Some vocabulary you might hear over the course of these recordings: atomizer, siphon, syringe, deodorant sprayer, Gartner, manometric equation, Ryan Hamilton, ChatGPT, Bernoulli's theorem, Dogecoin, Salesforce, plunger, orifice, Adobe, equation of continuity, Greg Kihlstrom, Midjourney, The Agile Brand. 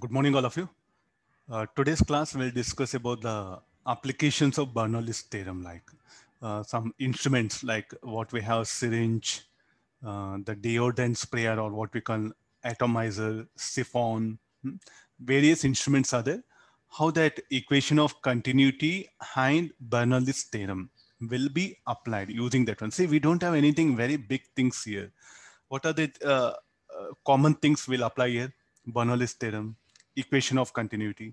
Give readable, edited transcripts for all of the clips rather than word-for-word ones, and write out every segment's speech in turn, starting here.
Good morning, all of you. Today's class will discuss about the applications of Bernoulli's theorem, like some instruments like what we have syringe, the deodorant sprayer, or what we call atomizer, siphon, various instruments are there. How that equation of continuity and Bernoulli's theorem will be applied using that one. See, we don't have anything very big things here. What are the common things we'll apply here? Bernoulli's theorem, equation of continuity,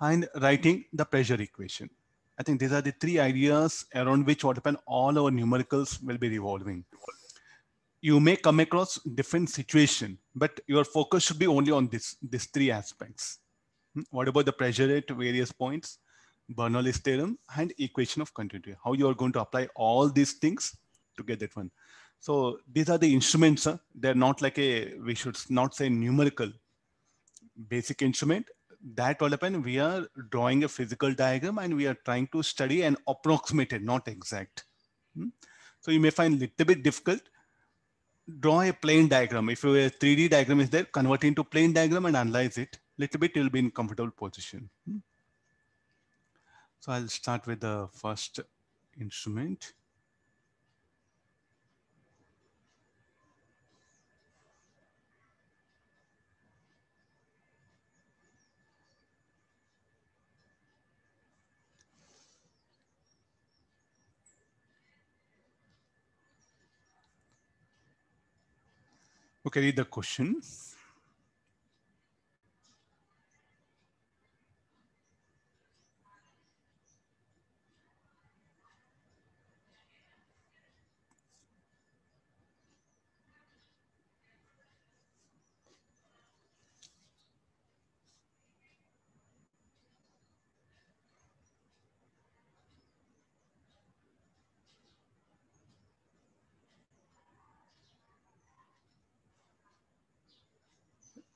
and writing the pressure equation. I think these are the three ideas around which what happen all our numericals will be revolving. You may come across different situation, but your focus should be only on these three aspects. What about the pressure at various points, Bernoulli's theorem, and equation of continuity? How you are going to apply all these things to get that one. So these are the instruments. They're not like a, we should not say numerical, basic instrument. That will happen. We are drawing a physical diagram and we are trying to study and approximate it, not exact. So you may find little bit difficult. Draw a plane diagram. If your 3D diagram is there, convert it into plane diagram and analyze it. Little bit you'll be in comfortable position. So I'll start with the first instrument. Okay, read the question.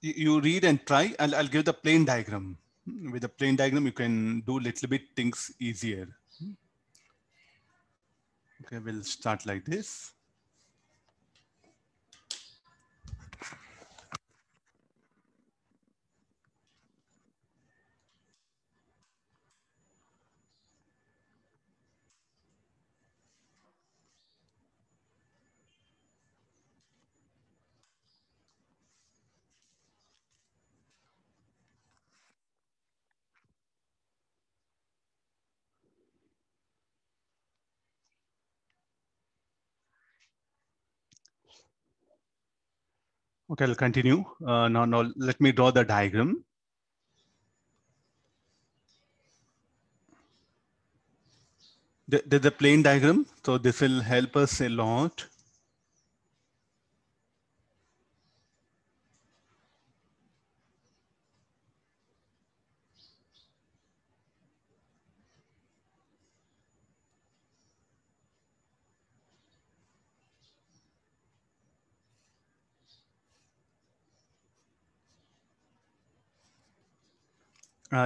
You read and try. I'll give the plane diagram. With the plane diagram, you can do little bit things easier. Okay, we'll start like this. Okay, I'll continue. Now let me draw the diagram. There's a plane diagram, so this will help us a lot.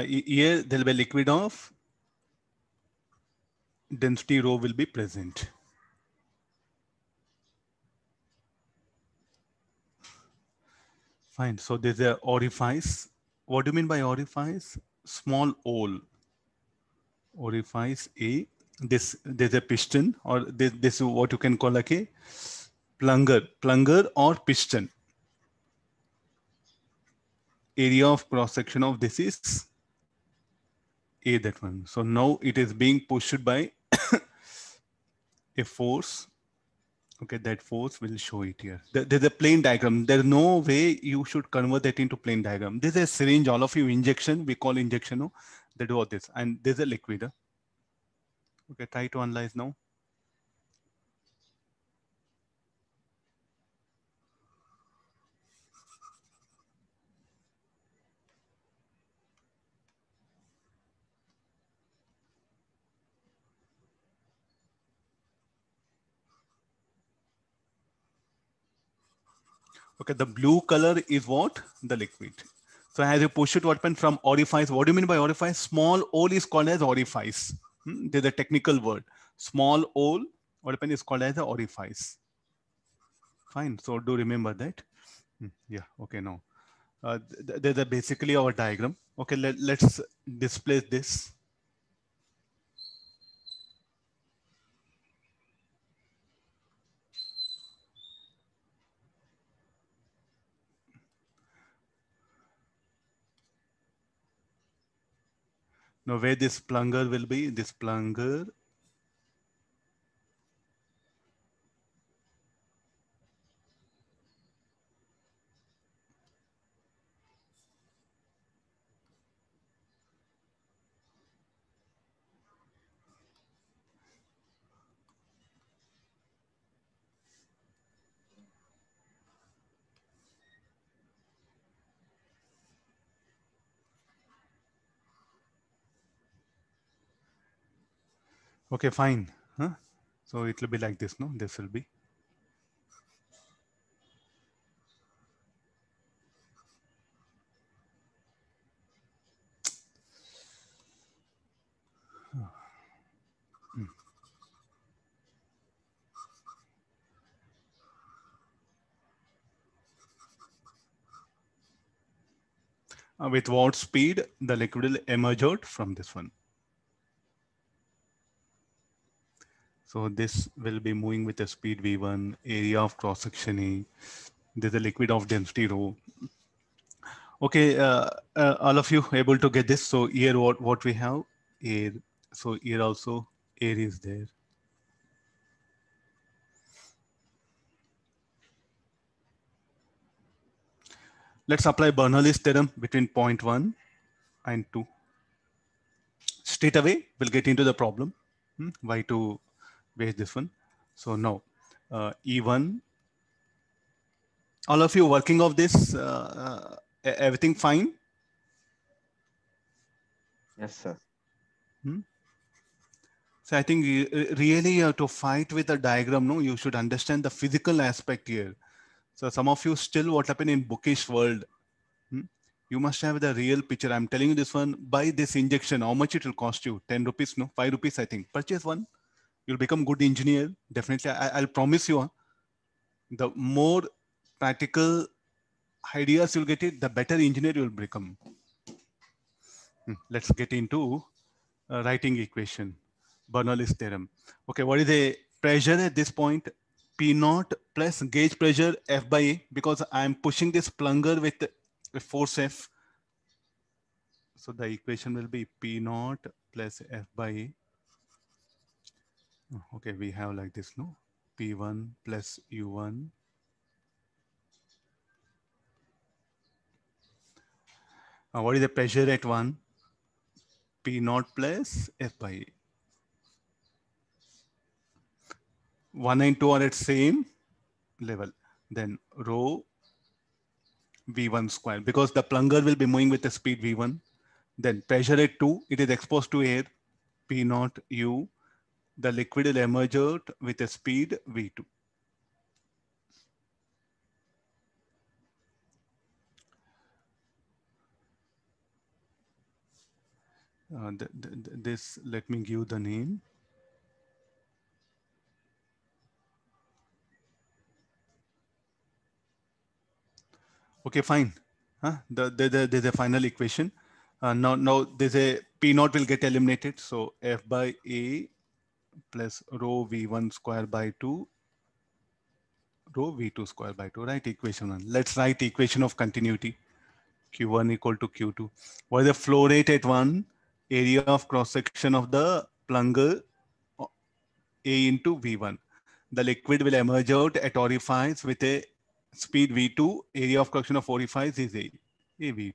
Here there will be liquid of density rho will be present. Fine. So there's a orifice. What do you mean by orifice? Small hole. Orifice A. There's a piston, or this is what you can call like a plunger. Plunger or piston. Area of cross section of this is A, that one. So now it is being pushed by a force. Okay, that force will show it here. There's a plane diagram. There's no way you should convert that into plane diagram. This is a syringe, all of you injection, we call injection, no? They do all this. And there's a liquid. Okay, try to analyze now. Okay, the blue color is what? The liquid. So as you push it, what happened from orifice? What do you mean by orifice? Small hole is called as orifice. There's a technical word. Small hole, what happened is called as an orifice. Fine, so do remember that. Yeah, okay, now. there's a basically our diagram. Okay, let's display this. Now where this plunger will be, this plunger okay, fine. Huh? So it will be like this, no? This will be. With what speed the liquid will emerge out from this one? So this will be moving with a speed V1, area of cross section A, there's a liquid of density rho. Okay, all of you able to get this? So here what we have, air. So here also air is there. Let's apply Bernoulli's theorem between point 1 and 2. Straight away, we'll get into the problem. Why to base this one. So now E1, all of you working of this, everything fine? Yes, sir. So I think you really have to fight with the diagram. No, you should understand the physical aspect here. So some of you still what happened in bookish world. You must have the real picture. I'm telling you this one, buy this injection, how much it will cost you? 10 rupees, no, 5 rupees, I think. Purchase one. You'll become good engineer. Definitely, I'll promise you. The more practical ideas you'll get it, the better engineer you'll become. Let's get into writing equation, Bernoulli's theorem. Okay, what is the pressure at this point? P naught plus gauge pressure F by A, because I'm pushing this plunger with force F. So the equation will be P naught plus F by A. Okay, we have like this, no? P1 plus U1. What is the pressure at 1? P0 plus F by A. 1 and 2 are at same level. Then rho V1 square, because the plunger will be moving with the speed V1. Then pressure at 2, it is exposed to air, P0 U. The liquid will emerge out with a speed V2. This, let me give the name. Okay, fine. Huh? There's a final equation. Now there's a P0 will get eliminated. So F by A plus rho V1 square by 2, rho V2 square by 2, right? Equation 1. Let's write equation of continuity. Q1 equal to Q2. What is the flow rate at 1? Area of cross-section of the plunger, A into V1. The liquid will emerge out at orifice with a speed V2. Area of cross-section of orifice is A V2.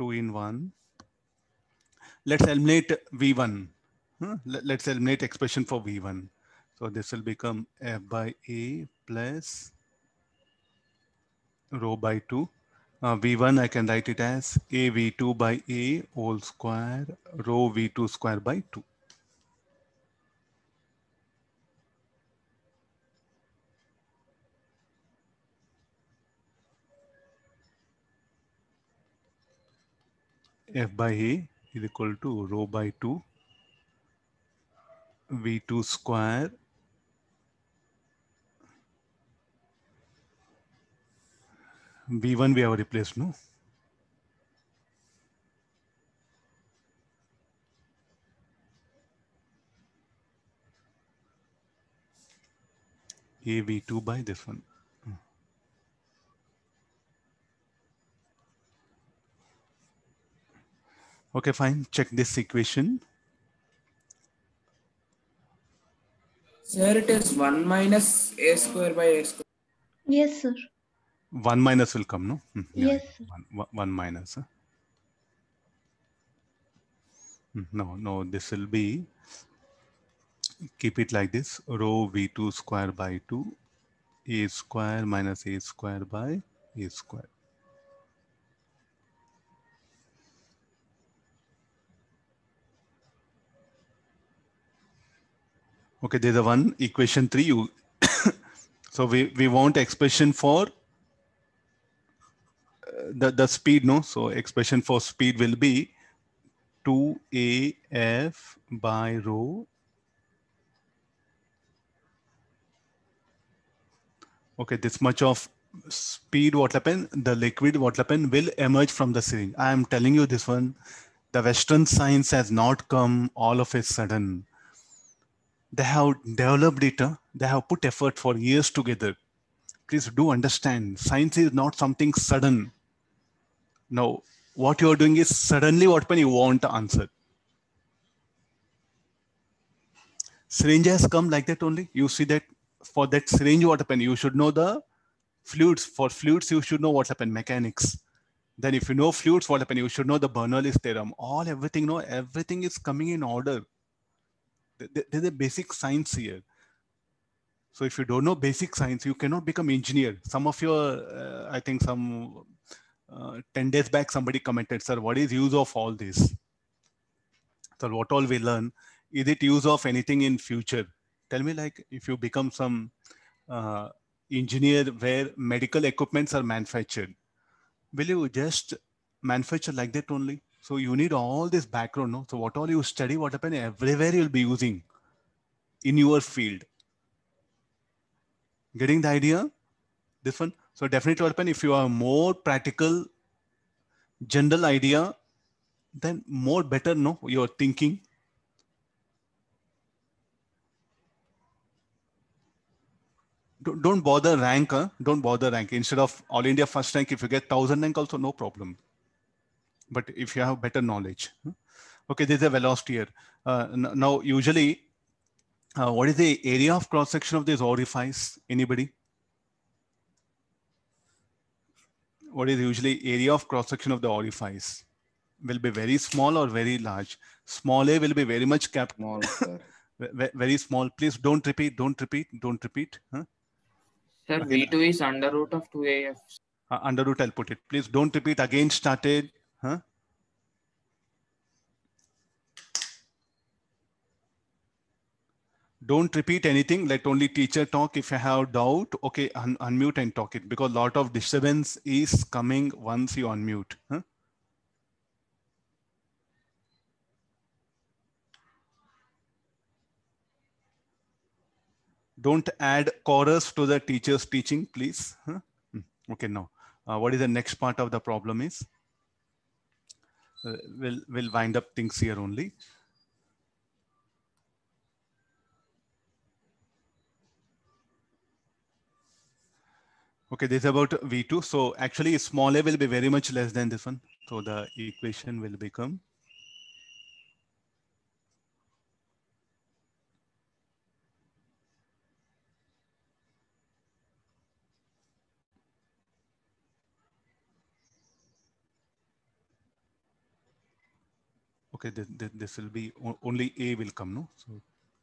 Two in one. Let's eliminate V1. Let's eliminate expression for V1. So this will become F by A plus rho by 2. V1, I can write it as A V2 by A whole square rho V2 square by 2. F by A is equal to rho by 2 V2 square V1 we have replaced, no? AB2 by this one. Okay, fine. Check this equation. Sir, it is 1 minus a square by a square. Yes, sir. 1 minus will come, no? Yeah. Yes, sir. One minus. Huh? No, this will be, keep it like this, rho V2 square by 2, a square minus a square by a square. Okay, there's a one, equation 3. You so we want expression for the speed, no? So expression for speed will be 2af by rho. Okay, this much of speed, what happen? The liquid, what happen, will emerge from the syringe. I am telling you this one, the Western science has not come all of a sudden. They have developed it. They have put effort for years together. Please do understand, science is not something sudden. Now, what you are doing is suddenly what when you want the answer. Syringe has come like that only. You see that for that syringe, what happened? You should know the fluids. For fluids, you should know what happened, mechanics. Then if you know fluids, what happened? You should know the Bernoulli's theorem. All everything, no, everything is coming in order. There's a basic science here. So if you don't know basic science, you cannot become engineer. Some of your, I think some 10 days back, somebody commented, sir, what is use of all this? So what all we learn, is it use of anything in future? Tell me, like if you become some engineer where medical equipments are manufactured, will you just manufacture like that only? So you need all this background, no? So what all you study, what happen, everywhere you'll be using in your field. Getting the idea? This one. So definitely what happen, if you are more practical, general idea, then more better, no? Your thinking. Don't bother rank, huh? Don't bother rank. Instead of All India first rank, if you get 1000 rank also, no problem. But if you have better knowledge. Okay, there's a velocity here. Now, usually, what is the area of cross-section of this orifice? Anybody? What is usually area of cross-section of the orifice? Will be very small or very large? Small a will be very much capped. Small, sir. Very small. Please don't repeat, don't repeat, don't repeat. Huh? Sir, V2 is under root of 2AF. Under root, I'll put it. Please don't repeat. Again started. Huh? Don't repeat anything. Let only teacher talk. If you have doubt, okay, unmute and talk it, because a lot of disturbance is coming once you unmute. Huh? Don't add chorus to the teacher's teaching, please. Huh? Okay, now, what is the next part of the problem is? We'll wind up things here only. Okay, this is about V2. So actually small a will be very much less than this one. So the equation will become okay, this will be only a will come, no? So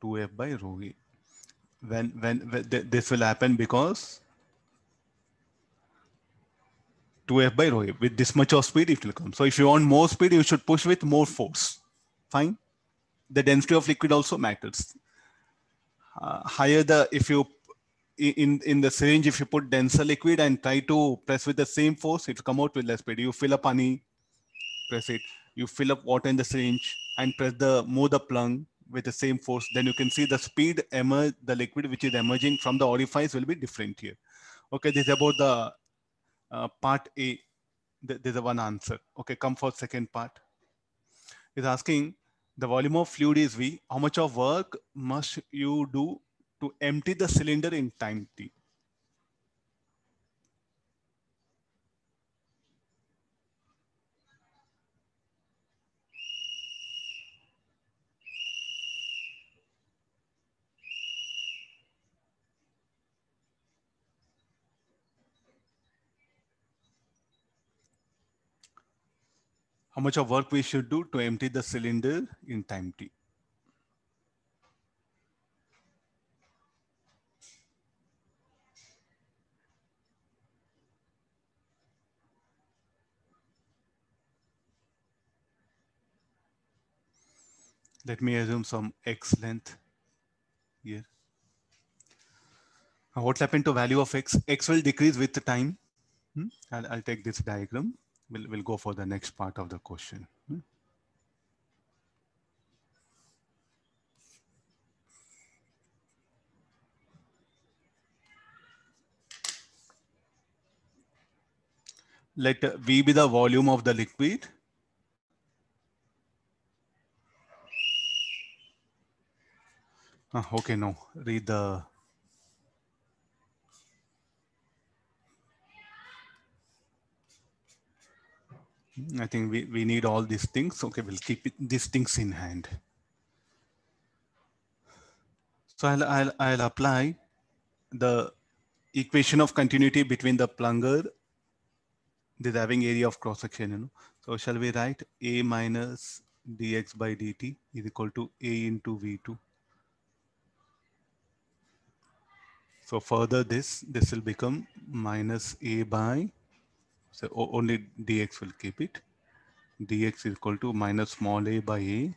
2f by rho a. When this will happen because 2f by rho a with this much of speed it will come. So if you want more speed, you should push with more force. Fine. The density of liquid also matters. Higher the if you in the syringe, if you put denser liquid and try to press with the same force, it will come out with less speed. You fill up honey, press it. You fill up water in the syringe and press the move the plung with the same force. Then you can see the speed emerge, the liquid which is emerging from the orifice will be different here. Okay, this is about the part A, there's a one answer. Okay, come for second part. It's asking the volume of fluid is V. How much of work must you do to empty the cylinder in time T? How much of work we should do to empty the cylinder in time t? Let me assume some x length here. Now what happened to value of x? X will decrease with the time. I'll take this diagram. We'll go for the next part of the question. Let V be the volume of the liquid. Okay, no, read the I think we need all these things. Okay, we'll keep these things in hand. So I'll apply the equation of continuity between the plunger. This having area of cross section, you know. So shall we write A minus dx by dt is equal to A into V2. So further this will become minus A by. So only dx will keep it. Dx is equal to minus small a by a.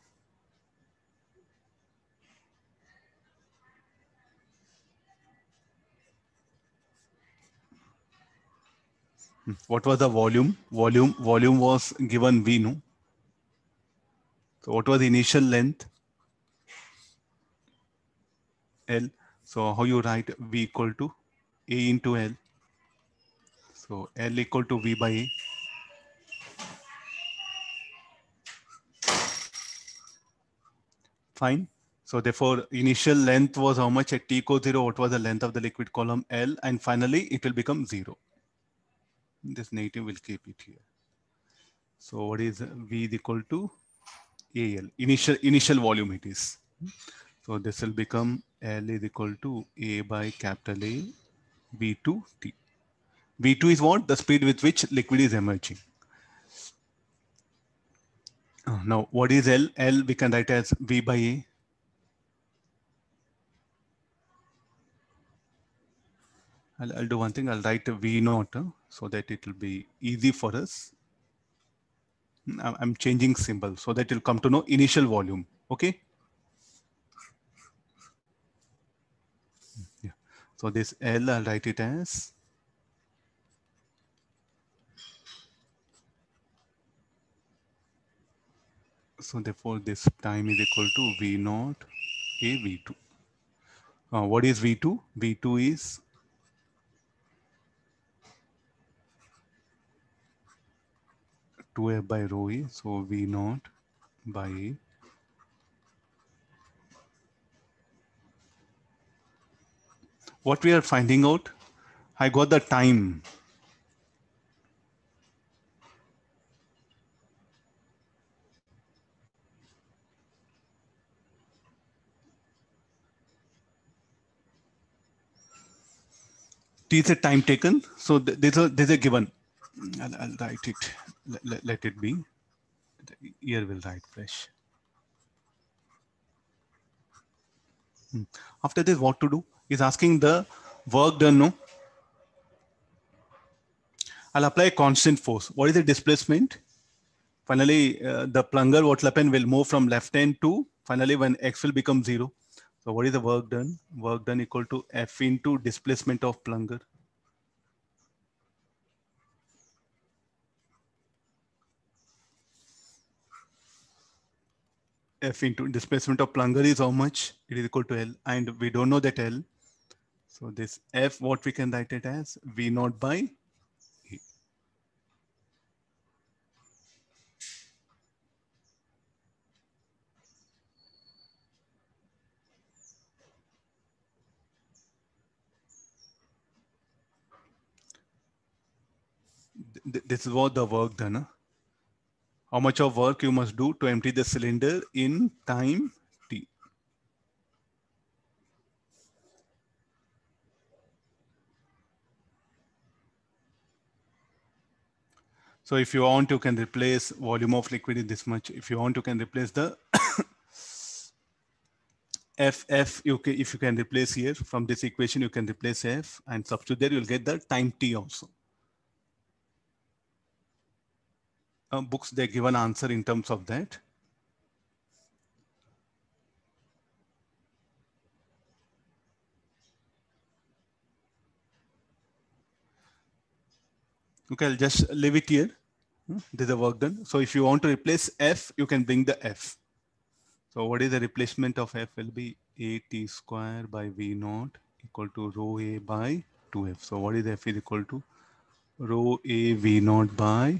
What was the volume? Volume was given V, no? So what was the initial length? L. So how you write V equal to A into L. So L equal to V by A. Fine. So therefore, initial length was how much at T equals 0? What was the length of the liquid column? L. And finally, it will become 0. This negative will keep it here. So what is V is equal to AL? Initial volume it is. So this will become L is equal to A by capital A V2 T. V2 is what? The speed with which liquid is emerging. Now, what is L? L we can write as V by A. I'll do one thing. I'll write V naught so that it will be easy for us. I'm changing symbol so that you'll come to know initial volume. Okay. Yeah. So this L, I'll write it as so therefore, this time is equal to V naught A V2. What is V2? V2 is two F by rho A. So V naught by A. What we are finding out? I got the time. T is a time taken. So this is a given. I'll write it. Let it be. Here we'll write fresh. After this, what to do? Is asking the work done. No. I'll apply a constant force. What is the displacement? Finally, the plunger, what will happen, will move from left hand to finally when x will become 0. So what is the work done? Work done equal to F into displacement of plunger. F into displacement of plunger is how much? It is equal to L. And we don't know that L. So this F, what we can write it as? V naught by A. this is what the work done. Huh? How much of work you must do to empty the cylinder in time t. So if you want, you can replace volume of liquid in this much. If you want, you can replace the F, if you can replace here from this equation, you can replace F and substitute there, you'll get the time t also. Books, they give an answer in terms of that. Okay, I'll just leave it here. There's a work done. So if you want to replace F, you can bring the F. So what is the replacement of F? Will be A T square by V naught equal to rho A by 2F. So what is F is equal to? Rho A V naught by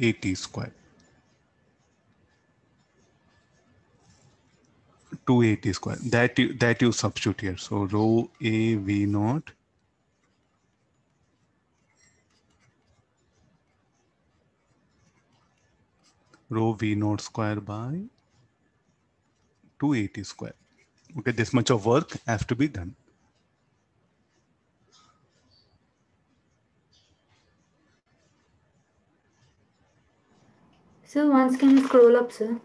A T square. 2AT square. That you substitute here. So rho A V naught rho V naught square by 2AT square. Okay, this much of work has to be done. So once can you scroll up, sir?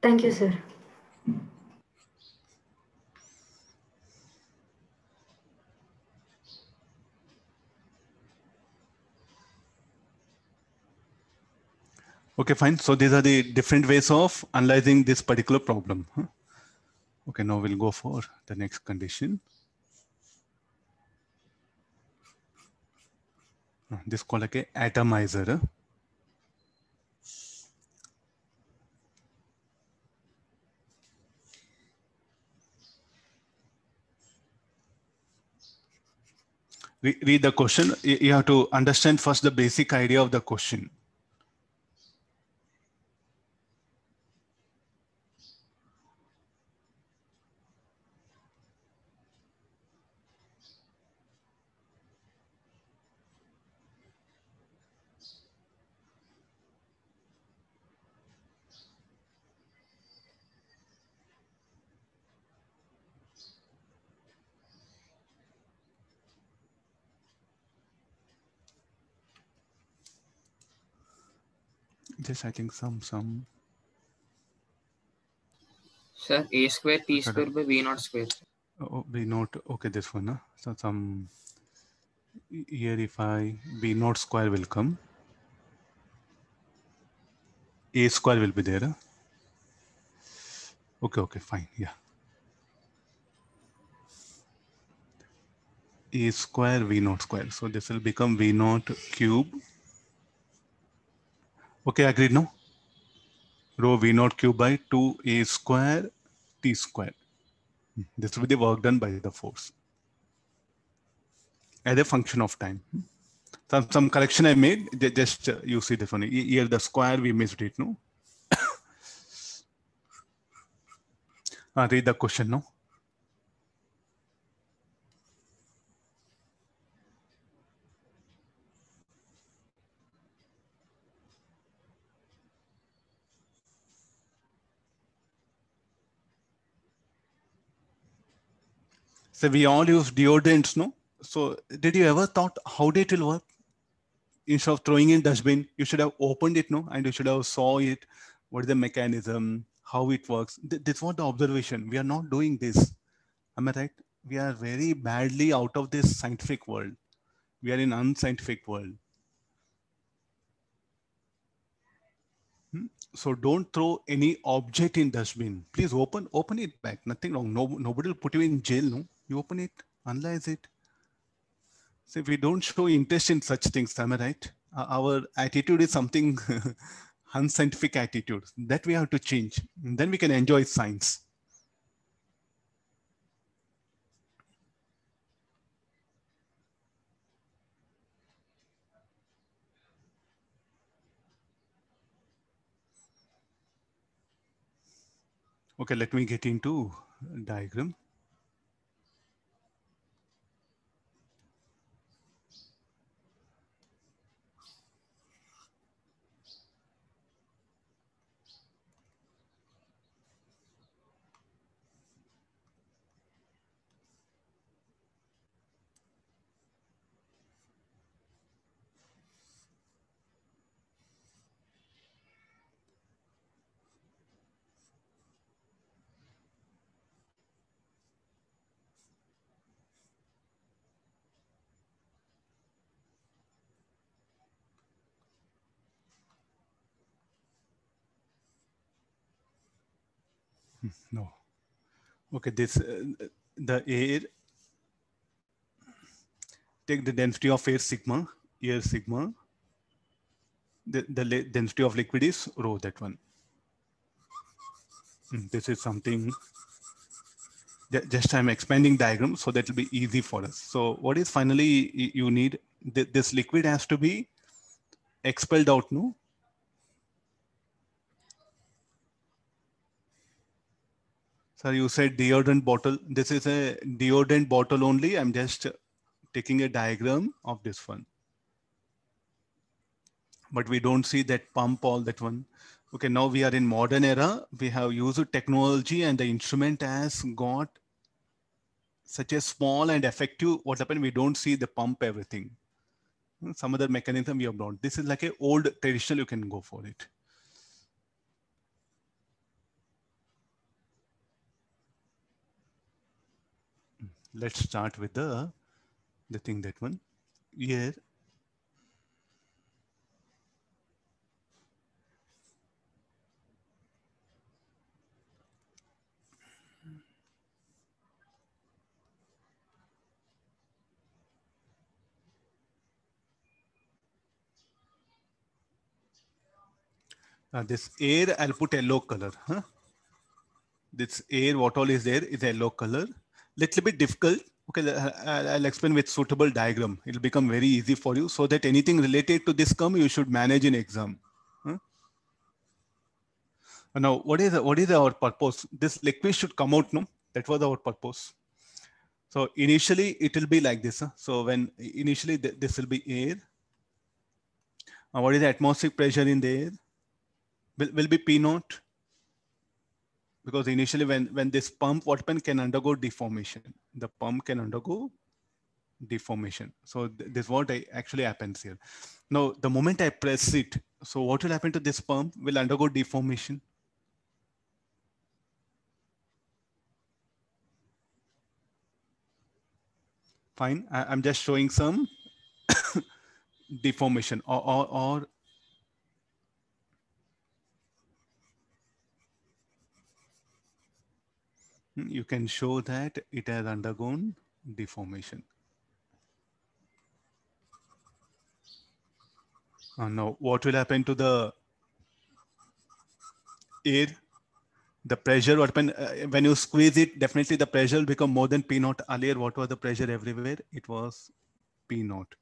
Thank you, sir. Okay, fine. So these are the different ways of analyzing this particular problem. Okay, now we'll go for the next condition. This is called like an atomizer. Read the question. You have to understand first the basic idea of the question. Just I think some. Sir, A square, T square by V naught square. Oh, V naught. Okay, this one. Huh? So some here if I V naught square will come. A square will be there. Huh? Okay, fine. Yeah. A square, V naught square. So this will become V naught cube. Okay, agreed, no? Rho V naught cube by 2A square T square. This will be the work done by the force as a function of time. Some correction I made, just you see this one. Here the square, we missed it, no? Read the question, no? So we all use deodorants, no? So did you ever thought how it will work? Instead of throwing in dustbin, you should have opened it, no? And you should have saw it. What is the mechanism? How it works? This was the observation. We are not doing this. Am I right? We are very badly out of this scientific world. We are in unscientific world. So don't throw any object in dustbin. Please open it back. Nothing wrong. Nobody will put you in jail, no? You open it, analyze it. So if we don't show interest in such things, am I right? Our attitude is something unscientific attitude that we have to change. And then we can enjoy science. Okay, let me get into diagram. No. Okay, this the air, take the density of air sigma, the density of liquid is rho, that one. This is something, just I'm expanding diagram so that will be easy for us. So what is finally you need, this liquid has to be expelled out, no? Sir, you said deodorant bottle. This is a deodorant bottle only. I'm just taking a diagram of this one. But we don't see that pump, all that one. Okay, now we are in modern era. We have used technology and the instrument has got such a small and effective. What happened? We don't see the pump, everything. Some other mechanism we have not. This is like an old traditional, you can go for it. Let's start with the thing, that one. Here. This air, I'll put yellow color. Huh? This air, what all is there is yellow color. Little bit difficult. Okay, I'll explain with suitable diagram. It'll become very easy for you so that anything related to this come, you should manage in exam. Huh? Now, what is our purpose? This liquid should come out, no? That was our purpose. So initially it will be like this. Huh? So when initially this will be air. What is the atmospheric pressure in the air? Will be P naught, because initially when this pump, what happened, can undergo deformation. The pump can undergo deformation. So this is what actually happens here. Now, the moment I press it, so what will happen to this pump? Will undergo deformation. Fine. I'm just showing some deformation or you can show that it has undergone deformation. Now, what will happen to the air? The pressure, what happen, when you squeeze it, definitely the pressure will become more than P naught. Earlier, what was the pressure everywhere? It was P naught.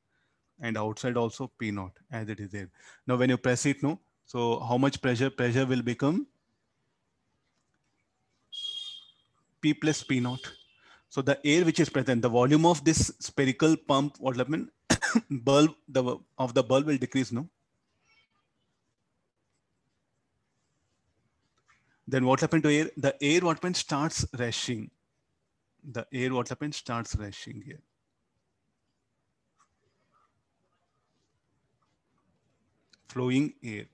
And outside also P naught as it is there. Now, when you press it, no. So how much pressure? Pressure will become P plus P naught. So the air which is present, the volume of this spherical pump, what happened? Bulb, the bulb will decrease, no? Then what happened to air? The air, what happened, starts rushing. The air, what happened, starts rushing here. Flowing air.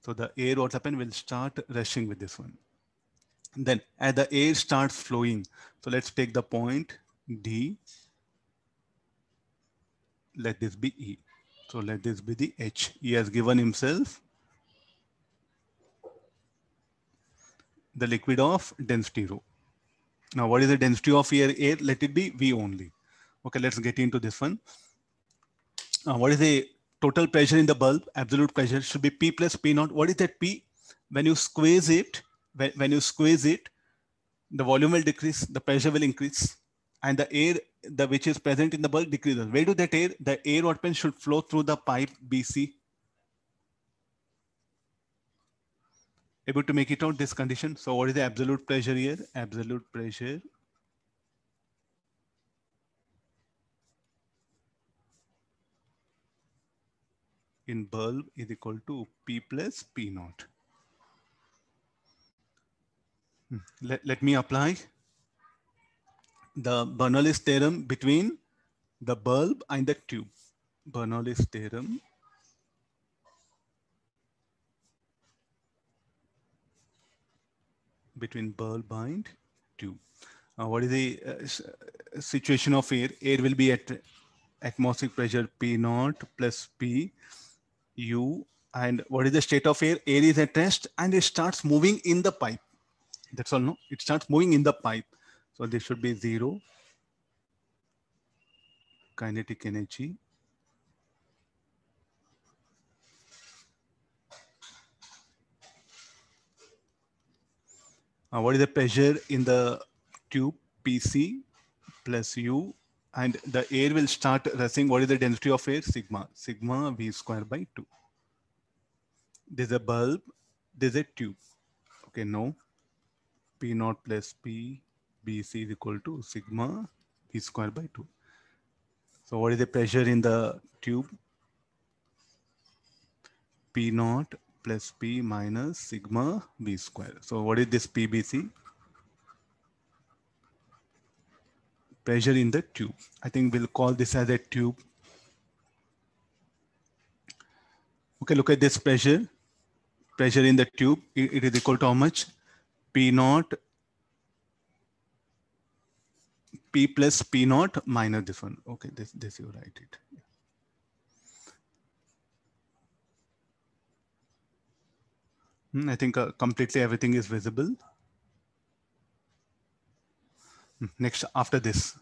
So the air, what happened, will start rushing with this one. Then as the air starts flowing, so let's take the point D, let this be E. So let this be the H. He has given himself the liquid of density rho. Now what is the density of air? Let it be V only. Okay, let's get into this one. What is the total pressure in the bulb? Absolute pressure should be P plus P naught. What is that P? When you squeeze it, the volume will decrease, the pressure will increase, and the air, which is present in the bulb, decreases. Where do that air? The air, what happens, should flow through the pipe BC. Able to make it out this condition? So what is the absolute pressure here? Absolute pressure in bulb is equal to P plus P naught. Let me apply the Bernoulli's theorem between the bulb and the tube. Bernoulli's theorem between bulb and tube. What is the situation of air? Air will be at atmospheric pressure P naught plus P U. And what is the state of air? Air is at rest and it starts moving in the pipe. That's all, no? It starts moving in the pipe. So there should be zero kinetic energy. What is the pressure in the tube? PC plus U, and the air will start rushing. What is the density of air? Sigma. Sigma V square by 2. There's a bulb. There's a tube. Okay, no. P naught plus P BC is equal to sigma V square by 2. So what is the pressure in the tube? P naught plus P minus sigma V square. So what is this PBC? Pressure in the tube. I think we'll call this as a tube. Okay, look at this pressure. Pressure in the tube, it is equal to how much? P naught, P plus P naught minus this one. Okay, this you write it. I think completely everything is visible. Next, after this.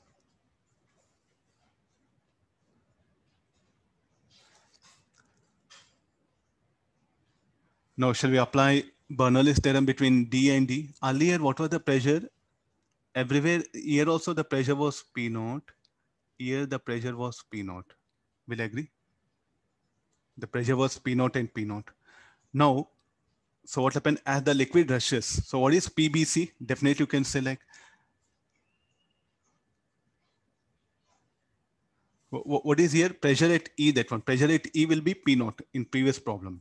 Now, shall we apply Bernoulli's theorem between D and D? Earlier, what was the pressure? Everywhere, here also the pressure was P naught. Here the pressure was P naught. Will you agree? The pressure was P naught and P naught. Now, so what happened as the liquid rushes? So what is PBC? Definitely you can select. What is here? Pressure at E, that one. Pressure at E will be P naught in previous problem.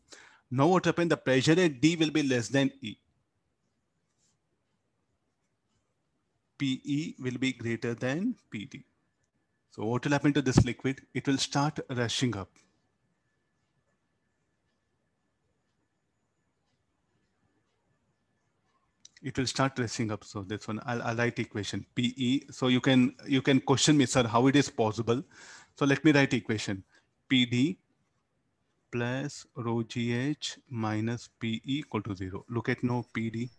Now what happened? The pressure at D will be less than E. PE will be greater than PD. So what will happen to this liquid? It will start rushing up. It will start rushing up. So this one, I'll write equation PE. So you can question me, sir, how it is possible. So let me write equation PD plus rho GH minus PE equal to 0. Look at now PD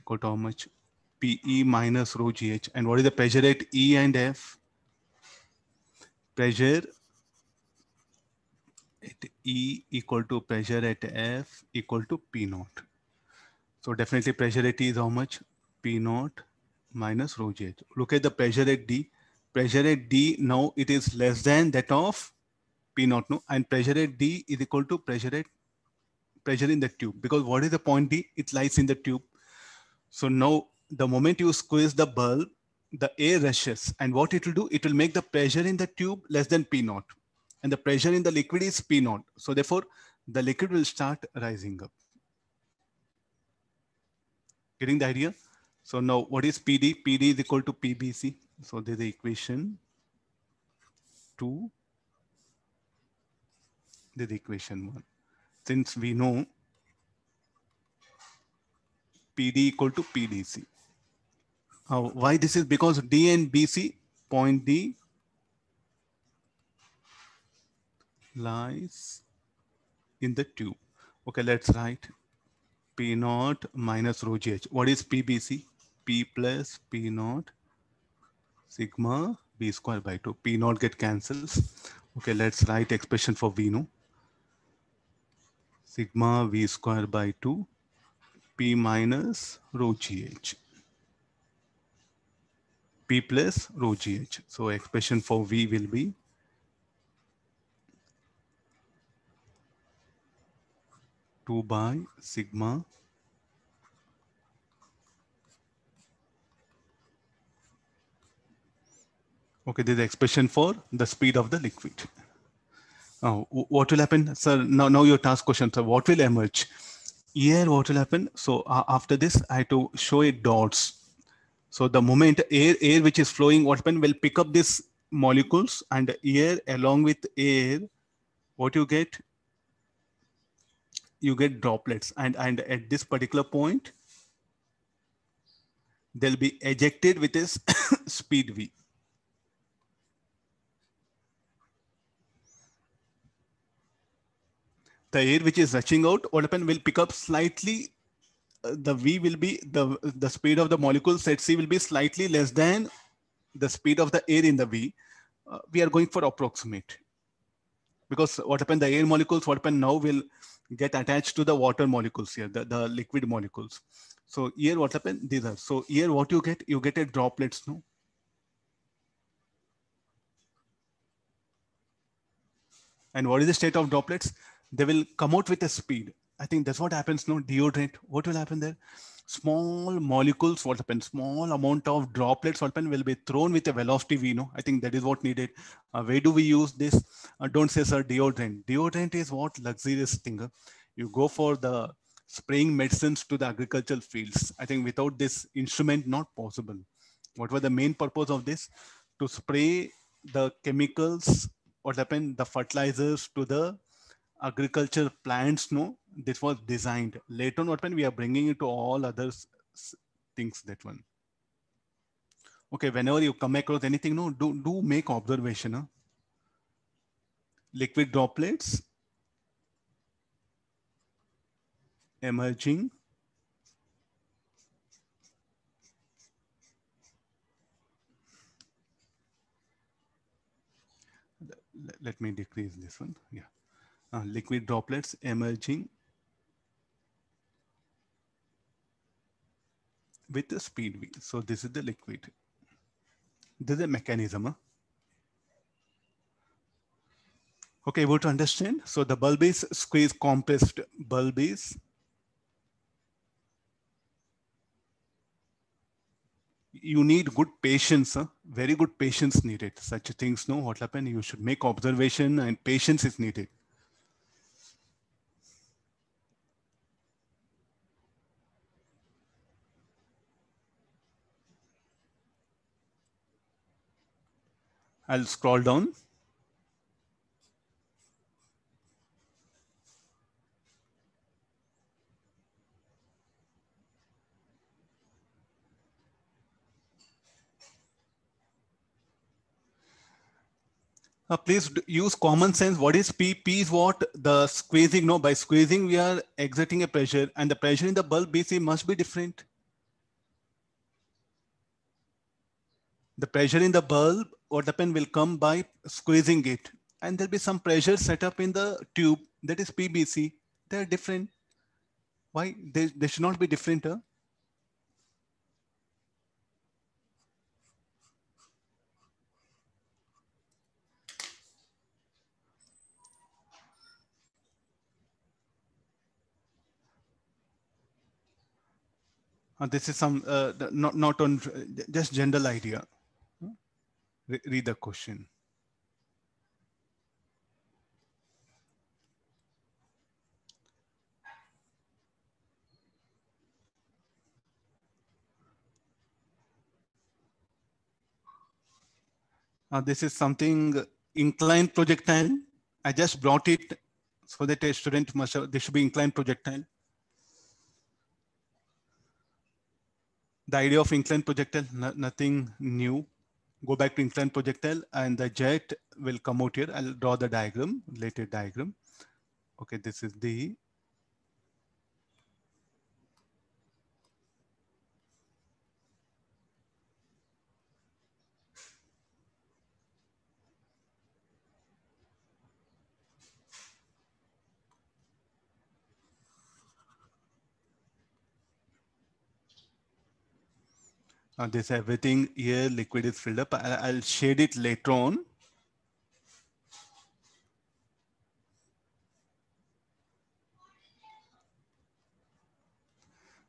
equal to how much? PE minus rho GH. And what is the pressure at E and F? Pressure at E equal to pressure at F equal to P naught. So definitely pressure at E is how much? P naught minus rho GH. Look at the pressure at D. Pressure at D, now it is less than that of P naught, no, and pressure at D is equal to pressure in the tube, because what is the point D? It lies in the tube. So now the moment you squeeze the bulb, the air rushes, and what it will do? It will make the pressure in the tube less than P naught, and the pressure in the liquid is P naught. So therefore, the liquid will start rising up. Getting the idea? So now what is PD? PD is equal to PBC. So there's the equation 2. The equation 1. Since we know PD equal to PDC. Why this is? Because D and BC, point D lies in the tube. Okay, let's write P naught minus rho GH. What is PBC? P plus P naught sigma B square by 2. P naught get cancels. Okay, let's write expression for V now. Sigma V square by 2 P minus rho GH. P plus rho GH. So expression for V will be two by sigma . Okay, this is the expression for the speed of the liquid. What will happen? Sir, now your task question, sir, what will emerge? Here, what will happen? So after this, I have to show it dots. So the moment air which is flowing, what happened, will pick up these molecules, and air along with air, what you get? You get droplets. And at this particular point, they'll be ejected with this speed V. The air which is rushing out, what happens, will pick up slightly the v will be the speed of the molecule set c will be slightly less than the speed of the air in the v. We are going for approximate, because what happened, the air molecules what happened now will get attached to the water molecules here, the liquid molecules. So here what happened, these are, so here what you get, you get a droplets, no? And what is the state of droplets? They will come out with a speed. I think that's what happens, no? Deodorant, what will happen there? Small molecules, what happens? Small amount of droplets, what happen, will be thrown with a velocity v, no? I think that is what needed. Where do we use this? Don't say, sir, deodorant. Deodorant is what luxurious thing. You go for the spraying medicines to the agricultural fields. I think without this instrument, not possible. What were the main purpose of this? To spray the chemicals, what happened, the fertilizers to the agriculture plants, no? This was designed. Later on, what happened, we are bringing it to all other things, that one. Okay, whenever you come across anything, no, do make observation. Huh? Liquid droplets emerging . Let me decrease this one. Yeah, liquid droplets emerging with the speed v. So this is the liquid. This is a mechanism. Huh? Okay, able to understand? So the bulb is squeezed, compressed. Bulb is you need good patience, huh? Very good patience needed. Such things, no, what happened? You should make observation and patience is needed. I'll scroll down. Please use common sense. What is P? P is what? The squeezing. No, by squeezing, we are exerting a pressure, and the pressure in the bulb BC must be different. The pressure in the bulb, what happened, will come by squeezing it, and there'll be some pressure set up in the tube, that is PBC. They're different. Why? They should not be different. Huh? This is some not on just general idea. Read the question. This is something inclined projectile. I just brought it so that a student must have, they should be inclined projectile. The idea of inclined projectile, nothing new. Go back to inclined projectile and the jet will come out here. I'll draw the diagram, related diagram. Okay, this is the this everything here, liquid is filled up. I'll shade it later on.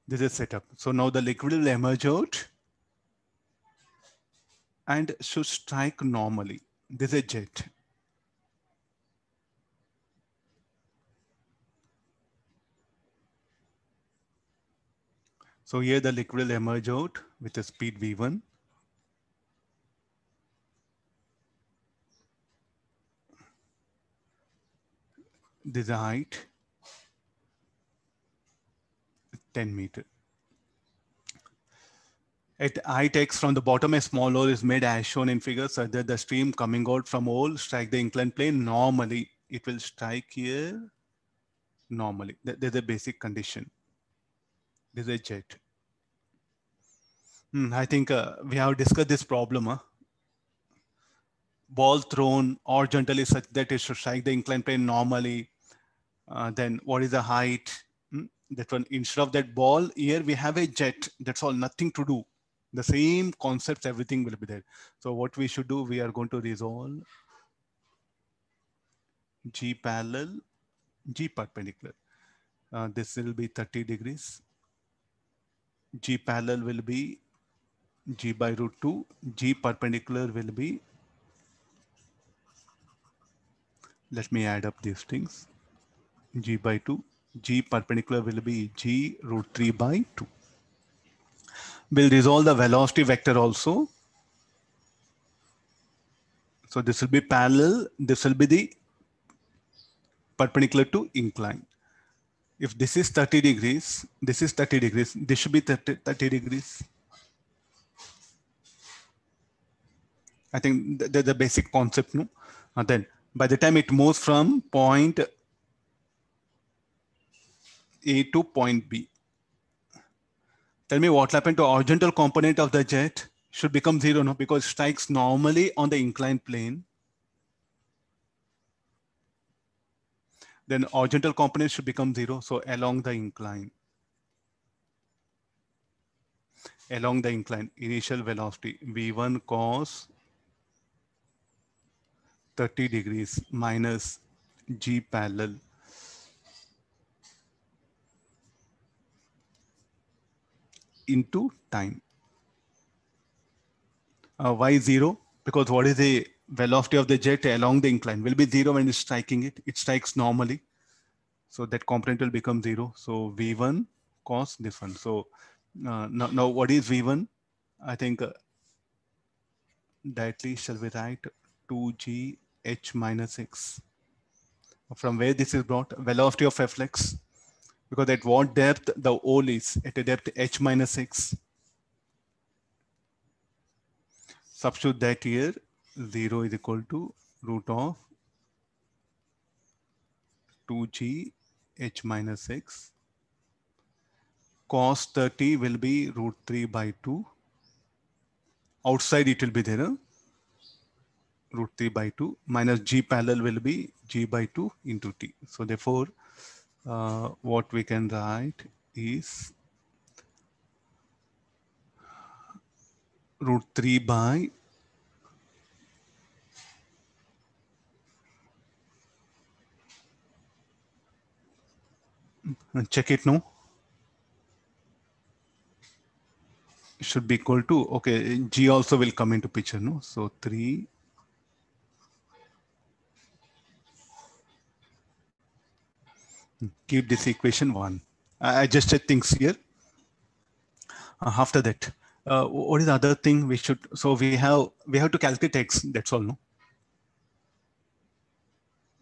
This is set up. So now the liquid will emerge out and should strike normally. This is a jet. So here the liquid will emerge out with a speed V1. This is the height, 10 meter. At height X from the bottom, a small hole is made as shown in figure, so that the stream coming out from hole strike the inclined plane normally. It will strike here normally. There's a basic condition. This is jet. I think we have discussed this problem. Ball thrown horizontally such that it should strike the inclined plane normally. Then what is the height? That one, instead of that ball, here we have a jet. That's all, nothing to do. The same concepts, everything will be there. So what we should do, we are going to resolve G parallel, G perpendicular. This will be 30 degrees. G parallel will be G by root 2. G perpendicular will be, let me add up these things, G by 2. G perpendicular will be G root 3 by 2. We'll resolve the velocity vector also. So this will be parallel. This will be the perpendicular to inclined. If this is 30 degrees, this is 30 degrees. This should be 30 degrees. I think that's the basic concept. No? And then by the time it moves from point A to point B. Tell me what happened to horizontal component of the jet should become zero, no? Because it strikes normally on the inclined plane. Then horizontal component should become zero. So along the incline. Along the incline, initial velocity V1 cos 30 degrees minus G parallel. Into time. Why zero? Because what is the velocity of the jet along the incline? Will be zero when it's striking it. It strikes normally. So that component will become zero. So V1 cos this one. So now what is V1? I think directly shall we write 2G H minus X. From where this is brought? Velocity of Fx. Because at what depth the hole is, at a depth h minus x. Substitute that here, 0 is equal to root of 2g h minus x. Cos 30 will be root 3 by 2. Outside it will be there, huh? Root 3 by 2 minus g parallel will be g by 2 into t. So therefore, what we can write is root 3 by 2 should be equal to, okay, g also will come into picture, no? So 3 keep this equation one. I just said things here. After that, what is the other thing we should? So we have to calculate x. That's all. No.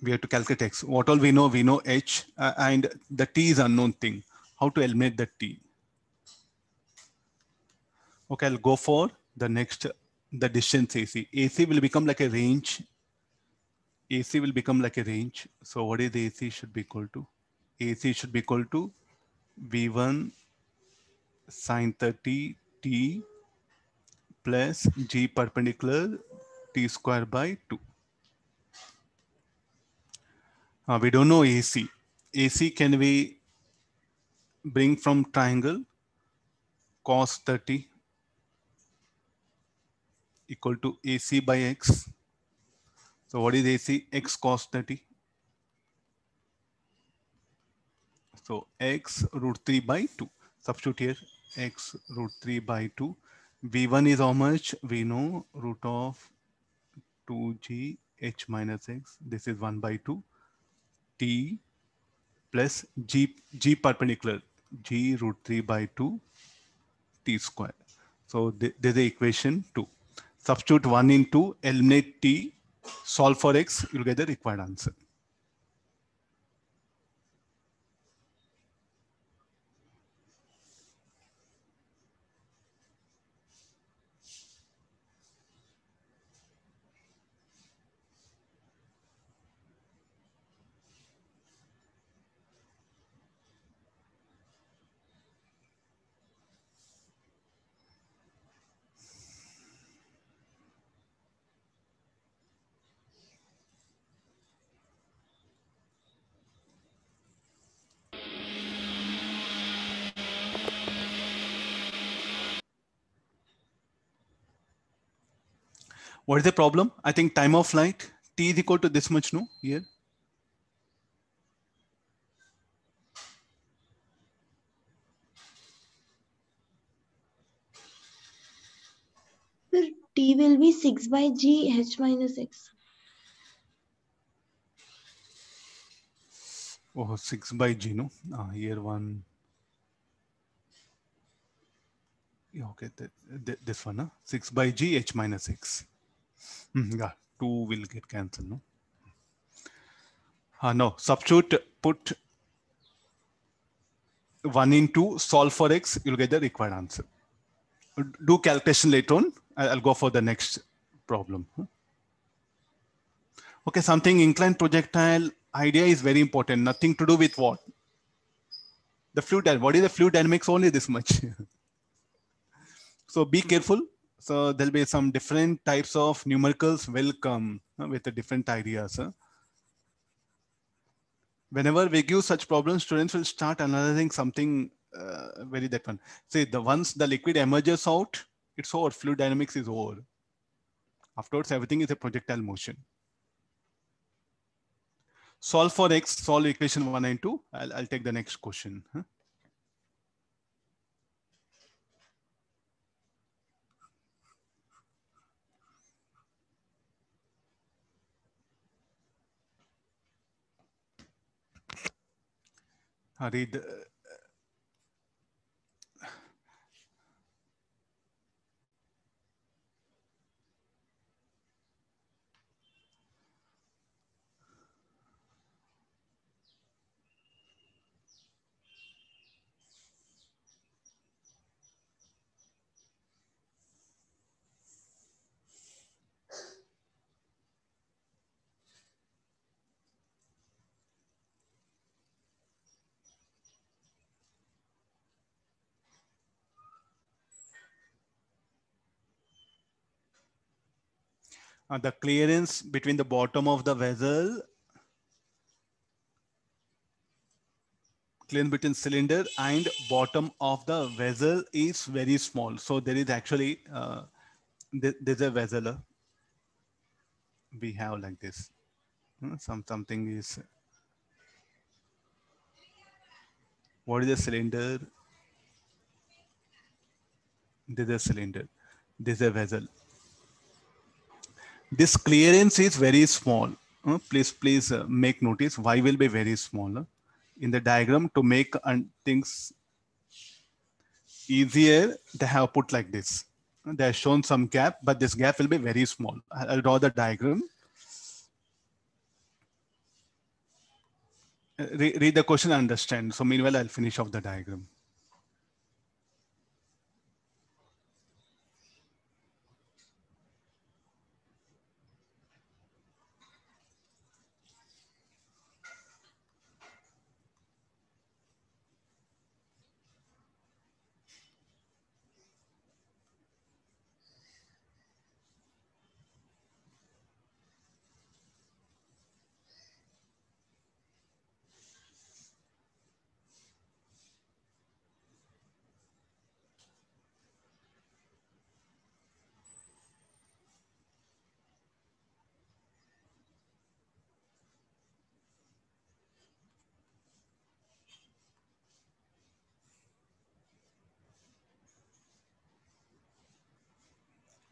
We have to calculate x. What all we know? We know h and the t is unknown thing. How to eliminate the t? Okay, I'll go for the next. The distance AC. AC will become like a range. AC will become like a range. So what is the AC should be equal to? AC should be equal to V1 sine 30 t plus g perpendicular t square by 2. We don't know AC. AC can we bring from triangle cos 30 equal to AC by x. So what is AC? X cos 30. So x root 3 by 2. Substitute here x root 3 by 2. V1 is how much? We know root of 2g h minus x. This is 1 by 2. T plus g perpendicular. G root 3 by 2 t square. So this is the equation 2. Substitute 1 in 2. Eliminate t. Solve for x. You'll get the required answer. What is the problem? I think time of flight, t is equal to this much, no, here. Sir, t will be 6 by g h minus x. Oh, 6 by g, no? Here one. Yeah, okay, this one, 6 by g h minus x. Yeah, 2 will get cancelled, no? No, substitute, put 1 in 2, solve for x, you'll get the required answer. Do calculation later on. I'll go for the next problem. Okay, something inclined projectile idea is very important. Nothing to do with what? The fluid. What is the fluid dynamics? Only this much. So be careful. So there'll be some different types of numericals will come with the different ideas. Whenever we give such problems, students will start analyzing something very that one. See, the once the liquid emerges out, it's over. Fluid dynamics is over. Afterwards, everything is a projectile motion. Solve for x, solve equation 1 and 2. I'll take the next question. I read. The clearance between the bottom of the vessel, clearance between cylinder and bottom of the vessel is very small. So there is actually, there's a vessel we have like this. Something is, what is a cylinder? There's a cylinder, there's a vessel. This clearance is very small. Please make notice. Y will be very small in the diagram to make things easier. They have put like this. They have shown some gap, but this gap will be very small. I'll draw the diagram. Read the question and understand. So meanwhile, I'll finish off the diagram.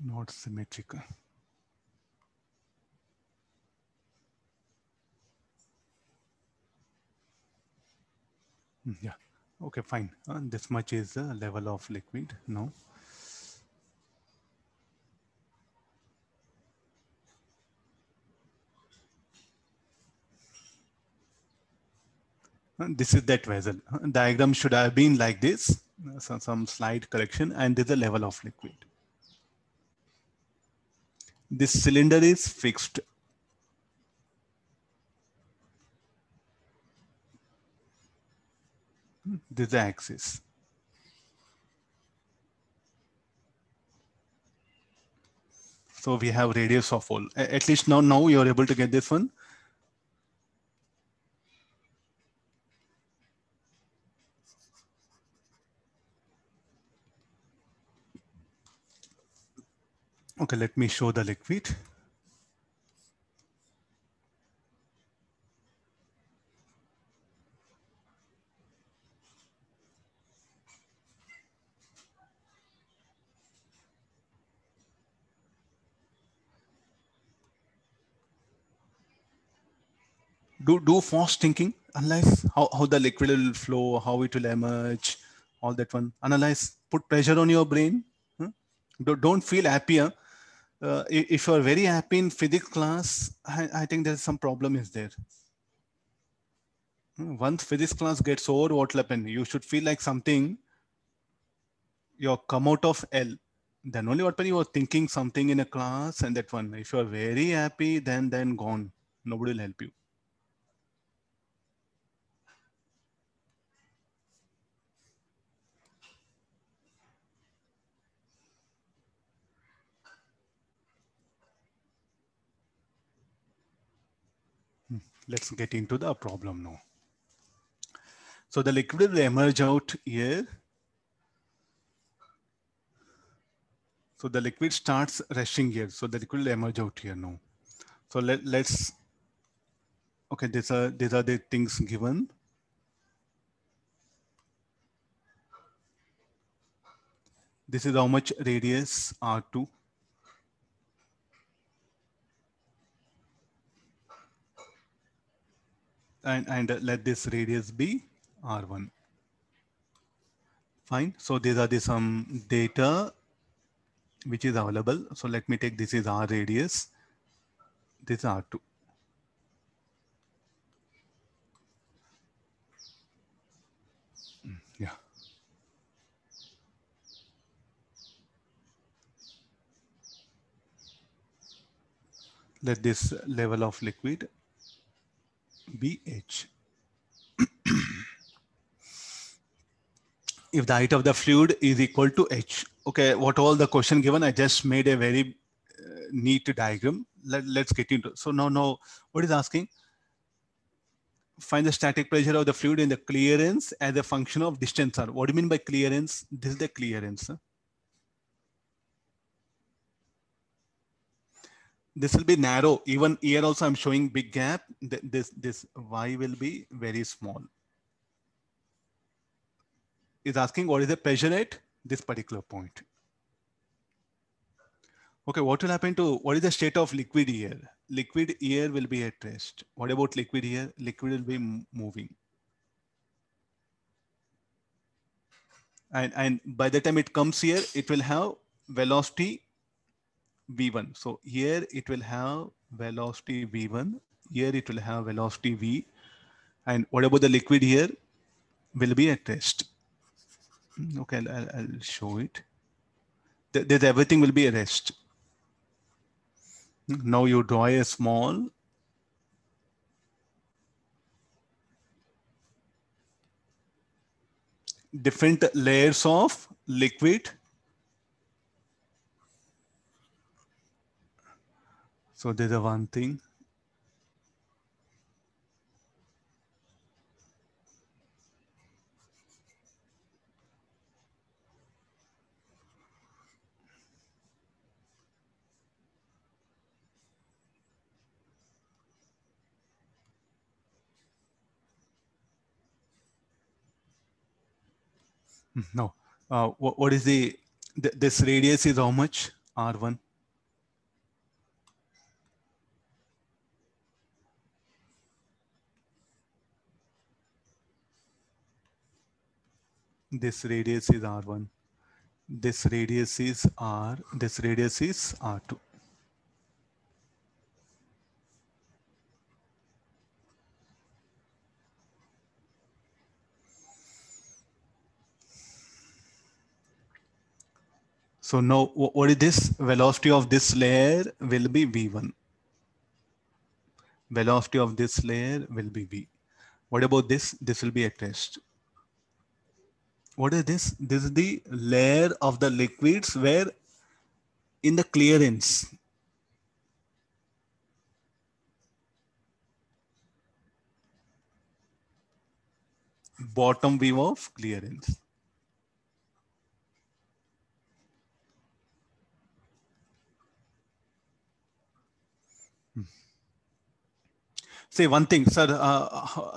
Not symmetrical. Yeah, okay, fine. And this much is the level of liquid now. And this is that vessel. Diagram should have been like this. So some slide correction, and this is the level of liquid. This cylinder is fixed. This is the axis. So we have radius of all. At least now you're able to get this one. Okay, let me show the liquid. Do fast thinking, analyze how the liquid will flow, how it will emerge, all that one. Analyze, put pressure on your brain. Don't feel happier. If you are very happy in physics class, I think there's some problem is there. Once physics class gets over, what will happen? You should feel like something, you come out of hell. Then only what you are thinking something in a class and that one. If you are very happy, then gone. Nobody will help you. Let's get into the problem now. So the liquid will emerge out here. So the liquid starts rushing here. So the liquid will emerge out here now. So let's, okay, these are the things given. This is how much radius R2. And let this radius be R1. Fine. So these are the some data which is available. So let me take this is R radius, this is R2. Yeah. Let this level of liquid BH. If the height of the fluid is equal to H. Okay, what all the question given, I just made a very neat diagram. Let's get into it. So now what is asking? Find the static pressure of the fluid in the clearance as a function of distance R. What do you mean by clearance? This is the clearance. Huh? This will be narrow. Even here also I'm showing big gap. This Y will be very small. It's asking what is the pressure at this particular point. Okay, what will happen to, what is the state of liquid here? Liquid here will be at rest. What about liquid here? Liquid will be moving. And by the time it comes here, it will have velocity V1. So here it will have velocity V1. Here it will have velocity V. And what about the liquid here? Will be at rest. Okay, I'll show it. That everything will be at rest. Now you draw a small. Different layers of liquid. So there's the one thing. No, what is this radius is how much? R1. This radius is R1. This radius is R. This radius is R2. So now what is this? Velocity of this layer will be V1. Velocity of this layer will be V. What about this? This will be at rest. What is this? This is the layer of the liquids where in the clearance. Bottom view of clearance. Say one thing, sir.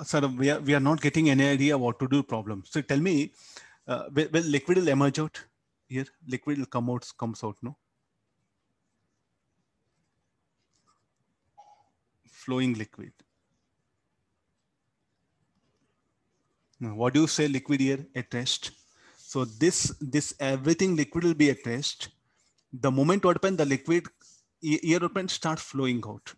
Sir, we are not getting any idea what to do problem. So tell me, well, liquid will emerge out here. Liquid will comes out. No, flowing liquid. Now, what do you say? Liquid here at rest. So this everything liquid will be at rest. The moment what happens, the liquid here happens start flowing out.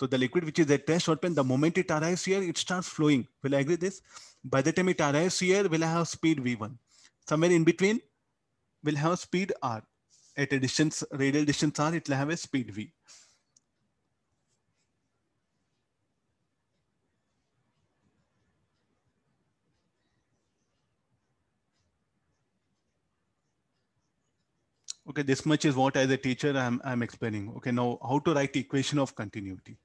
So the liquid which is at rest, what happens, the moment it arrives here, it starts flowing. Will I agree this? By the time it arrives here, will I have speed v1? Somewhere in between, will have speed r. At a distance, radial distance r, it will have a speed v. Okay, this much is what as a teacher I'm explaining. Okay, now how to write equation of continuity.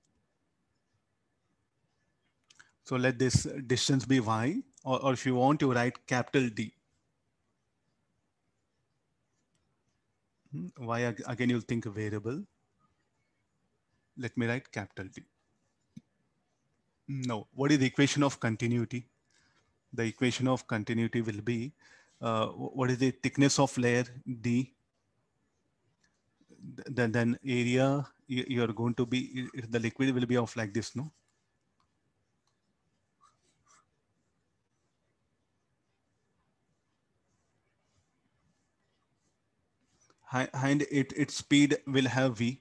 So let this distance be y, or if you want, you write capital D. Y again, you'll think a variable. Let me write capital D. Now, what is the equation of continuity? The equation of continuity will be what is the thickness of layer D? Then area you are going to be, the liquid will be of like this, no? And its speed will have v.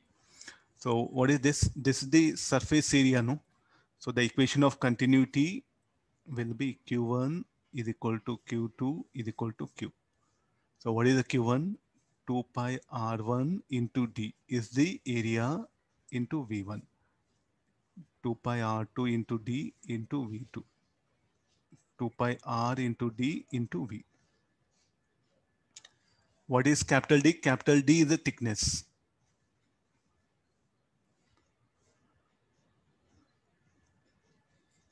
So what is this? This is the surface area, no? So the equation of continuity will be q1 is equal to q2 is equal to q. So what is the q1? 2 pi r1 into d is the area into v1. 2 pi r2 into d into v2. 2 pi r into d into v. What is capital D? Capital D is the thickness.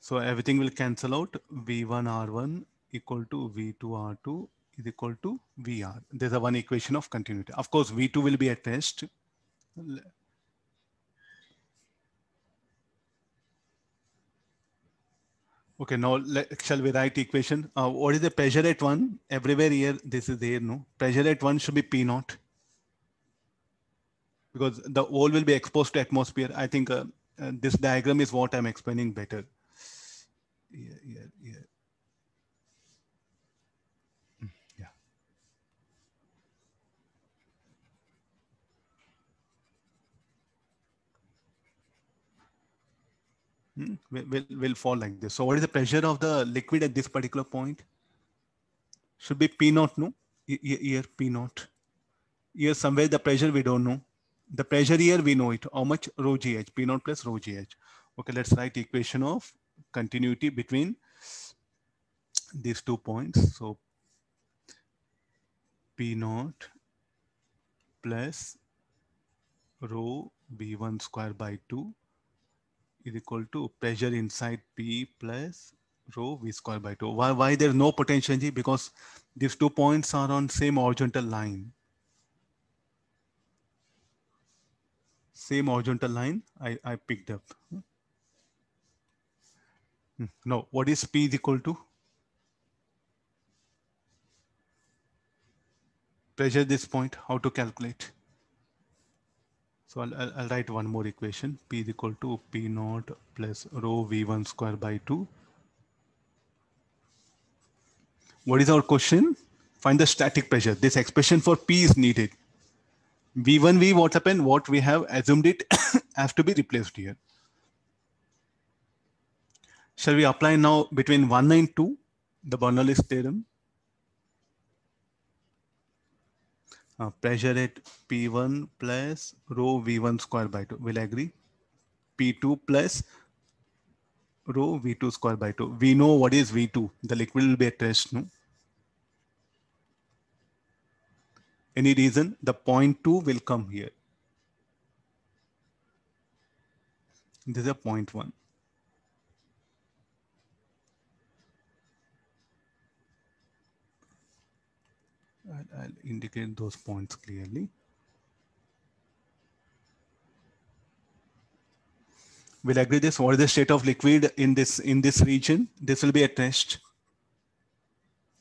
So everything will cancel out. v1 r1 equal to v2 r2 is equal to VR. There's a one equation of continuity. Of course, V2 will be at rest. Okay, now shall we write equation? What is the pressure at one? Everywhere here, this is there, no? Pressure at one should be P naught. Because the wall will be exposed to atmosphere. I think this diagram is what I'm explaining better. Yeah. Will fall like this. So what is the pressure of the liquid at this particular point? Should be P naught, no? Here P naught. Here somewhere the pressure we don't know. The pressure here we know it. How much? Rho GH. P naught plus rho GH. Okay, let's write equation of continuity between these 2 points. So P naught plus rho B1 square by 2 is equal to pressure inside P plus rho V square by 2. Why there's no potential energy? Because these 2 points are on same horizontal line. Same horizontal line I picked up. Now, what is P is equal to? Pressure at this point, how to calculate? So I'll write one more equation. P is equal to P naught plus rho V1 square by 2. What is our question? Find the static pressure. This expression for P is needed. V1V, what happened? What we have assumed it has to be replaced here. Shall we apply now between 1 and 2, the Bernoulli's theorem? Pressure at P1 plus rho V1 square by 2. Will I agree? P2 plus rho V2 square by 2. We know what is V2. The liquid will be at rest, no? Any reason? The point 2 will come here. This is a point 1. I'll indicate those points clearly. will agree this. What is the state of liquid in this region? This will be a test.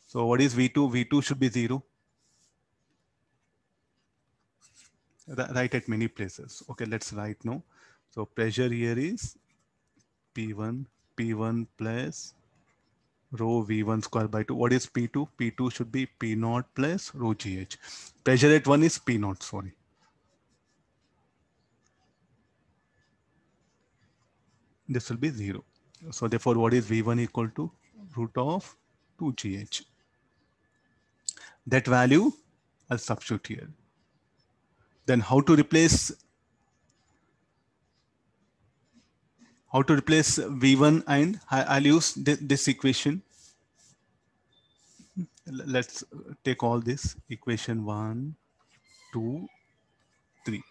So what is V2? V2 should be 0. Write at many places. Okay, let's write now. So pressure here is P1, P1 plus rho V1 square by 2. What is P2? P2 should be P0 plus rho GH. Pressure at 1 is P0, sorry. This will be 0. So therefore, what is V1 equal to? Root of 2GH. That value, I'll substitute here. Then how to replace V1, and I'll use this equation. Let's take all this equation 1, 2, 3.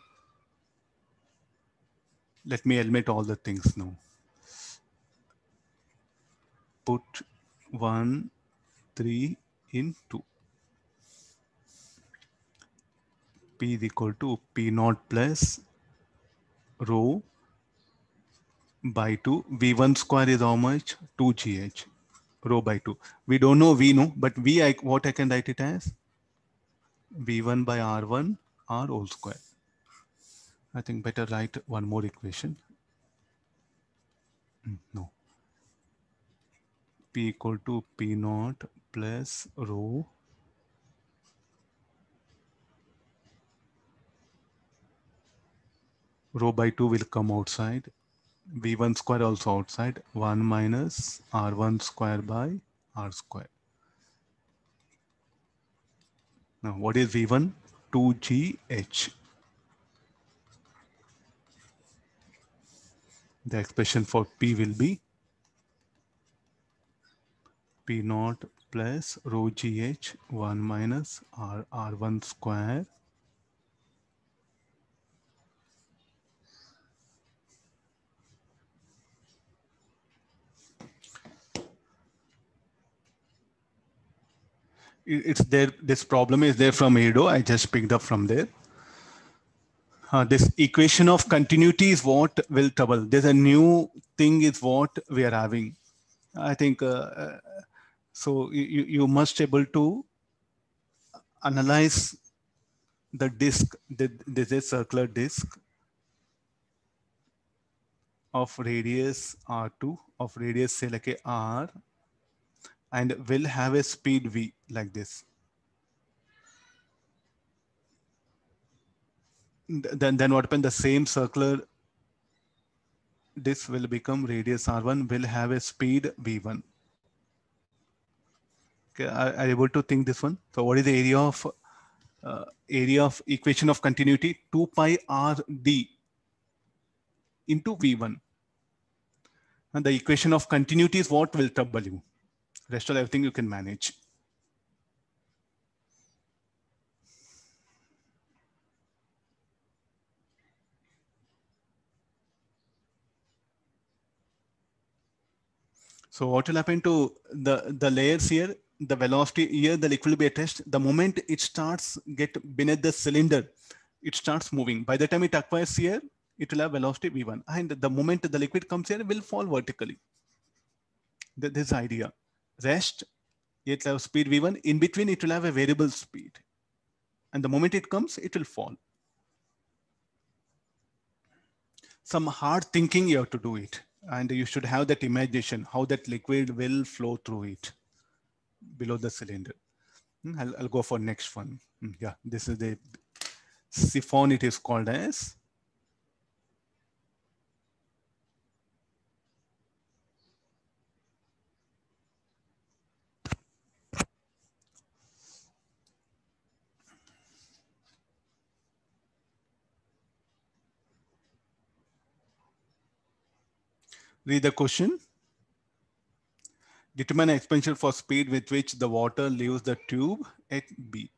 Let me eliminate all the things now. Put 1, 3 in 2. P is equal to P0 plus rho by 2. V1 square is how much? 2GH. Rho by 2. We don't know V, no, but V, what I can write it as? V1 by R1, R whole square. I think better write one more equation. No. P equal to P0 plus rho by 2 will come outside. V1 square also outside. 1 minus R1 square by R square. Now what is V1? 2GH. The expression for P will be P0 plus rho GH 1 minus R1 square . It's there. This problem is there from Edo. I just picked up from there. This equation of continuity is what will trouble. There's a new thing is what we are having. I think so. You must able to analyze the disk. This is circular disk of radius R2 of radius say like a R. And will have a speed V like this. Then what happens? The same circular disk will become radius R1 will have a speed V1. Okay, are you able to think this one? So what is the area of equation of continuity? 2 pi R D into V1. And the equation of continuity is what will trouble you. Rest of everything you can manage. So what will happen to the layers here? The velocity here, the liquid will be attached. The moment it starts get beneath the cylinder, it starts moving. By the time it acquires here, it will have velocity V1. And the moment the liquid comes here, it will fall vertically. This idea. Rest, it will have speed V1. In between, it will have a variable speed. And the moment it comes, it will fall. Some hard thinking you have to do it. And you should have that imagination, how that liquid will flow through it below the cylinder. I'll go for next one. Yeah, this is the siphon, it is called as. Read the question. Determine an exponential for speed with which the water leaves the tube at B.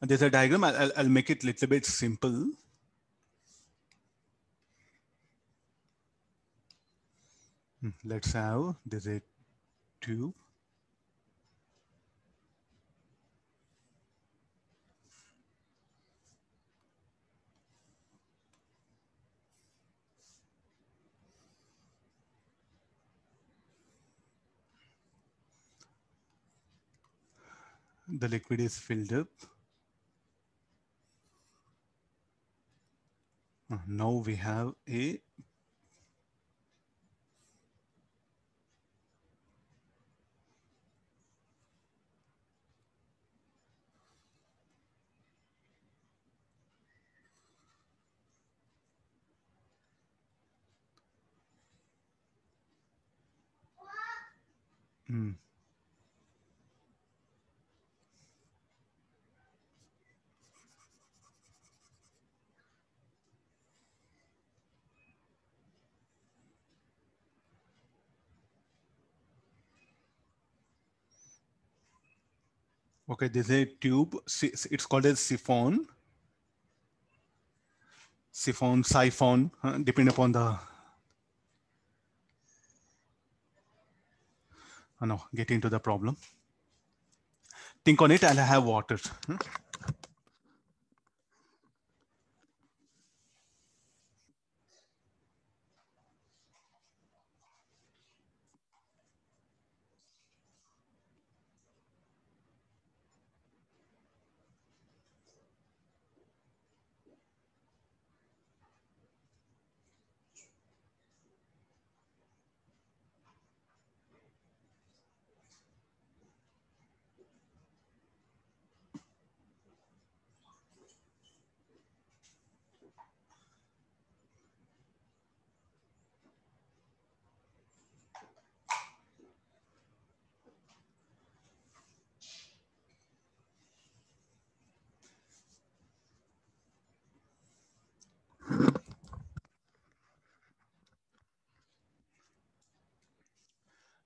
there's a diagram. I'll make it a little bit simple. Let's have there's a tube. The liquid is filled up. Now we have a Okay, there's a tube, it's called a siphon. Siphon, siphon, depending upon the, oh no, get into the problem. Think on it, I'll have water.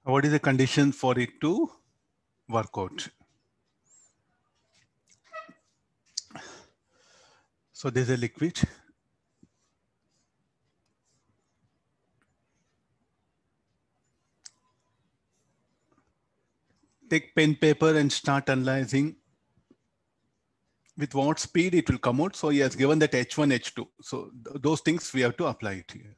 What is the condition for it to work out? So there's a liquid. Take pen, paper and start analyzing. With what speed it will come out? So he has given that H1, H2. So those things we have to apply it here.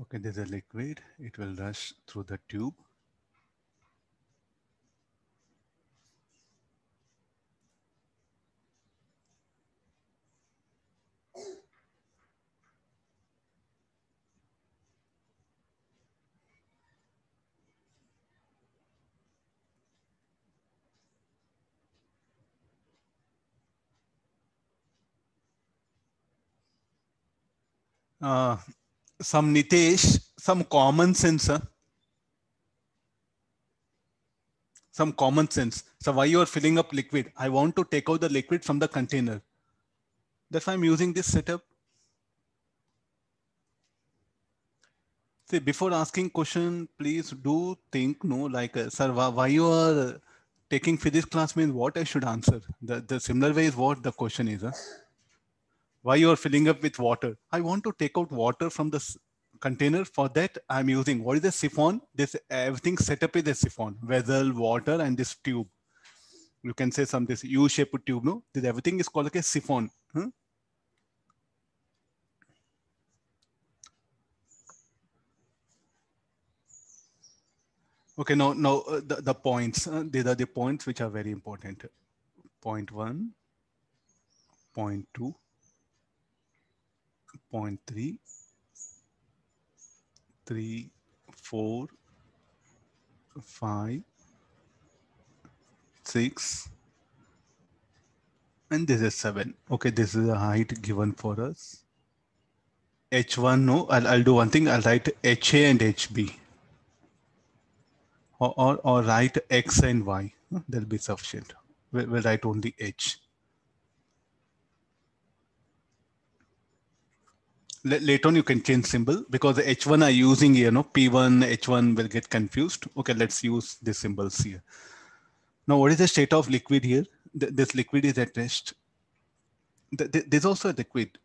Okay, there's a liquid. It will rush through the tube. Some Nitesh, some common sense, huh? Some common sense. So why you are filling up liquid? I want to take out the liquid from the container. That's why I'm using this setup. See, before asking question, please do think, no, like, sir, why you are taking physics class means what I should answer. The similar way is what the question is. Huh? Why you are filling up with water? I want to take out water from the container. For that, I'm using, what is a siphon? This everything set up is a siphon, vessel, water, and this tube. You can say some this U-shaped tube, no? This everything is called like a siphon. Hmm? Okay, now the points. These are the points which are very important. Point 1, point 2, point 3, 3, 4, 5, 6, and this is 7. Okay, this is the height given for us. H1, no, I'll do one thing. I'll write HA and HB, or write X and Y. That'll be sufficient. we'll write only H. Later on, you can change symbol because the H1 are using, you know, P1, H1 will get confused. Okay, let's use the symbols here. Now, what is the state of liquid here? This liquid is at rest. There's also a liquid.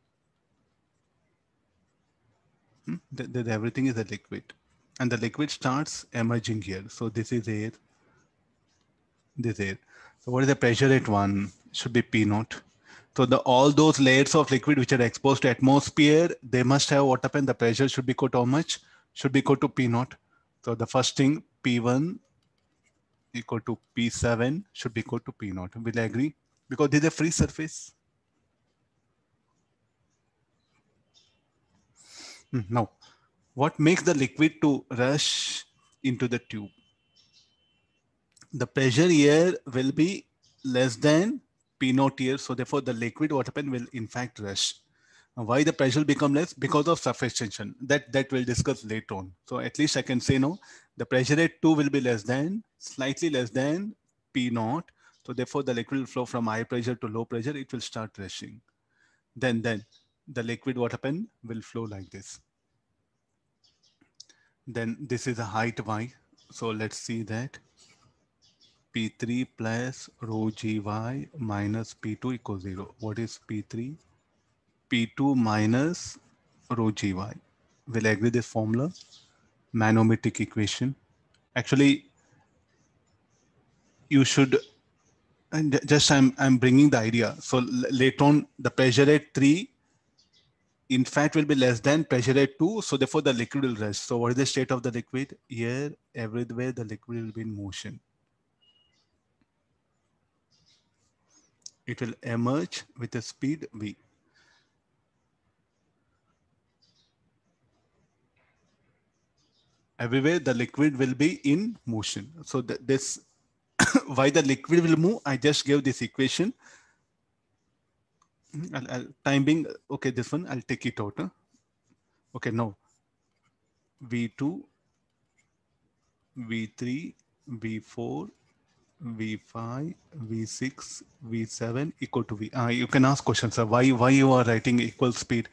Everything is a liquid. And the liquid starts emerging here. So this is air. This air. So what is the pressure at 1? Should be P0. So all those layers of liquid which are exposed to atmosphere, they must have what happened? The pressure should be go to how much? Should be go to P0. So the first thing, P1 equal to P7 should be go to P0. Will I agree? Because this is a free surface. Now, what makes the liquid to rush into the tube? The pressure here will be less than P0 here. So therefore the liquid, what happened, will in fact rush. Why the pressure become less? Because of surface tension. That we'll discuss later on. So at least I can say no, the pressure at 2 will be less than, slightly less than P0. So therefore the liquid will flow from high pressure to low pressure. It will start rushing. Then the liquid, what happened, will flow like this. Then this is a height Y. So let's see that. P3 plus rho gy minus P2 equals 0. What is P3? P2 minus rho gy. Will I agree this formula? Manometric equation. Actually, you should, and just I'm bringing the idea. So later on, the pressure at 3, in fact, will be less than pressure at 2. So therefore, the liquid will rush. So what is the state of the liquid? Here, everywhere, the liquid will be in motion. It will emerge with a speed V. Everywhere the liquid will be in motion. So this, why the liquid will move, I just gave this equation. Time being, okay, this one, I'll take it out. Huh? Okay, now, V2, V3, V4, V5, V6, V7 equal to V. You can ask questions, sir. Why you are writing equal speed?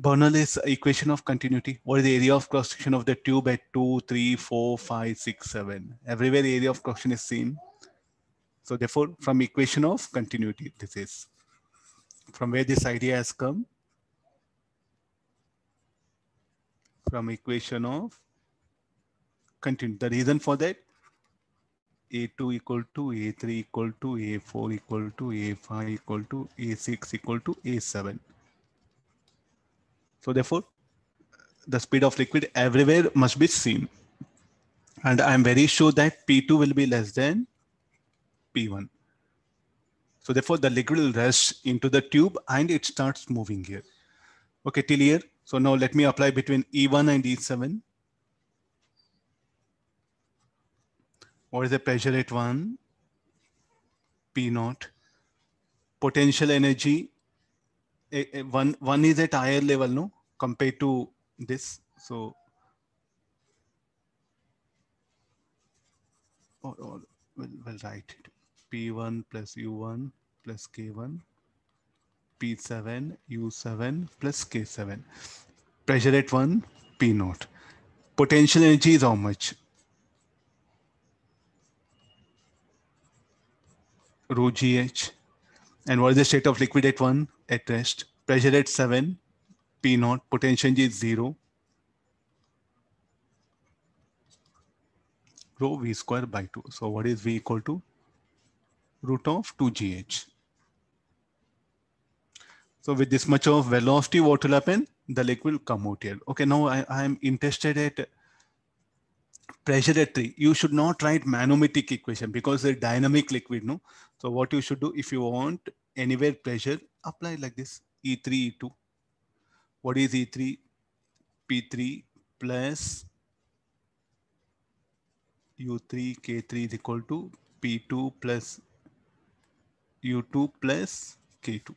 Bernoulli's equation of continuity. What is the area of cross section of the tube at 2, 3, 4, 5, 6, 7? Everywhere the area of cross section is same. So therefore, from equation of continuity, this is from where this idea has come. From equation of continuity. The reason for that. A2 equal to A3 equal to A4 equal to A5 equal to A6 equal to A7. So therefore, the speed of liquid everywhere must be seen. And I'm very sure that P2 will be less than P1. So therefore, the liquid will rush into the tube and it starts moving here. Okay, till here. So now let me apply between E1 and E7. What is the pressure at 1? P0. Potential energy, one is at higher level, no, compared to this. So, or we'll write it. P1 plus U1 plus K1. P7, U7 plus K7. Pressure at 1, P0. Potential energy is how much? Rho GH. And what is the state of liquid at 1? At rest. Pressure at 7, P0. Potential energy is 0. Rho V square by 2. So what is V equal to? Root of 2GH. So with this much of velocity, what will happen? The liquid will come out here. Okay, now I am interested at pressure at 3. You should not write manometric equation because they're dynamic liquid, no? So what you should do, if you want anywhere pressure, apply like this, E3, E2. What is E3? P3 plus U3, K3 is equal to P2 plus U2 plus K2.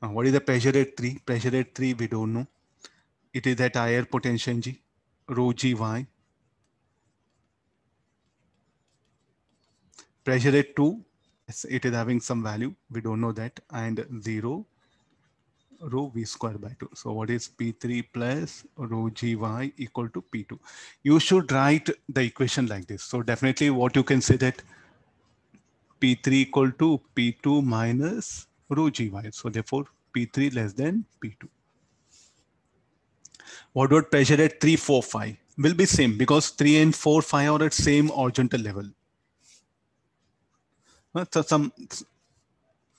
Now, what is the pressure at 3? Pressure at 3, we don't know. It is at higher potential G, rho Gy. Pressure at 2 It is having some value. We don't know that. And 0 rho v square by 2. So what is P3 plus rho gy equal to P2? You should write the equation like this. So definitely what you can say that P3 equal to P2 minus rho gy. So therefore P3 less than P2. Water pressure at 3, 4, 5 will be same because 3 and 4, 5 are at same horizontal level. So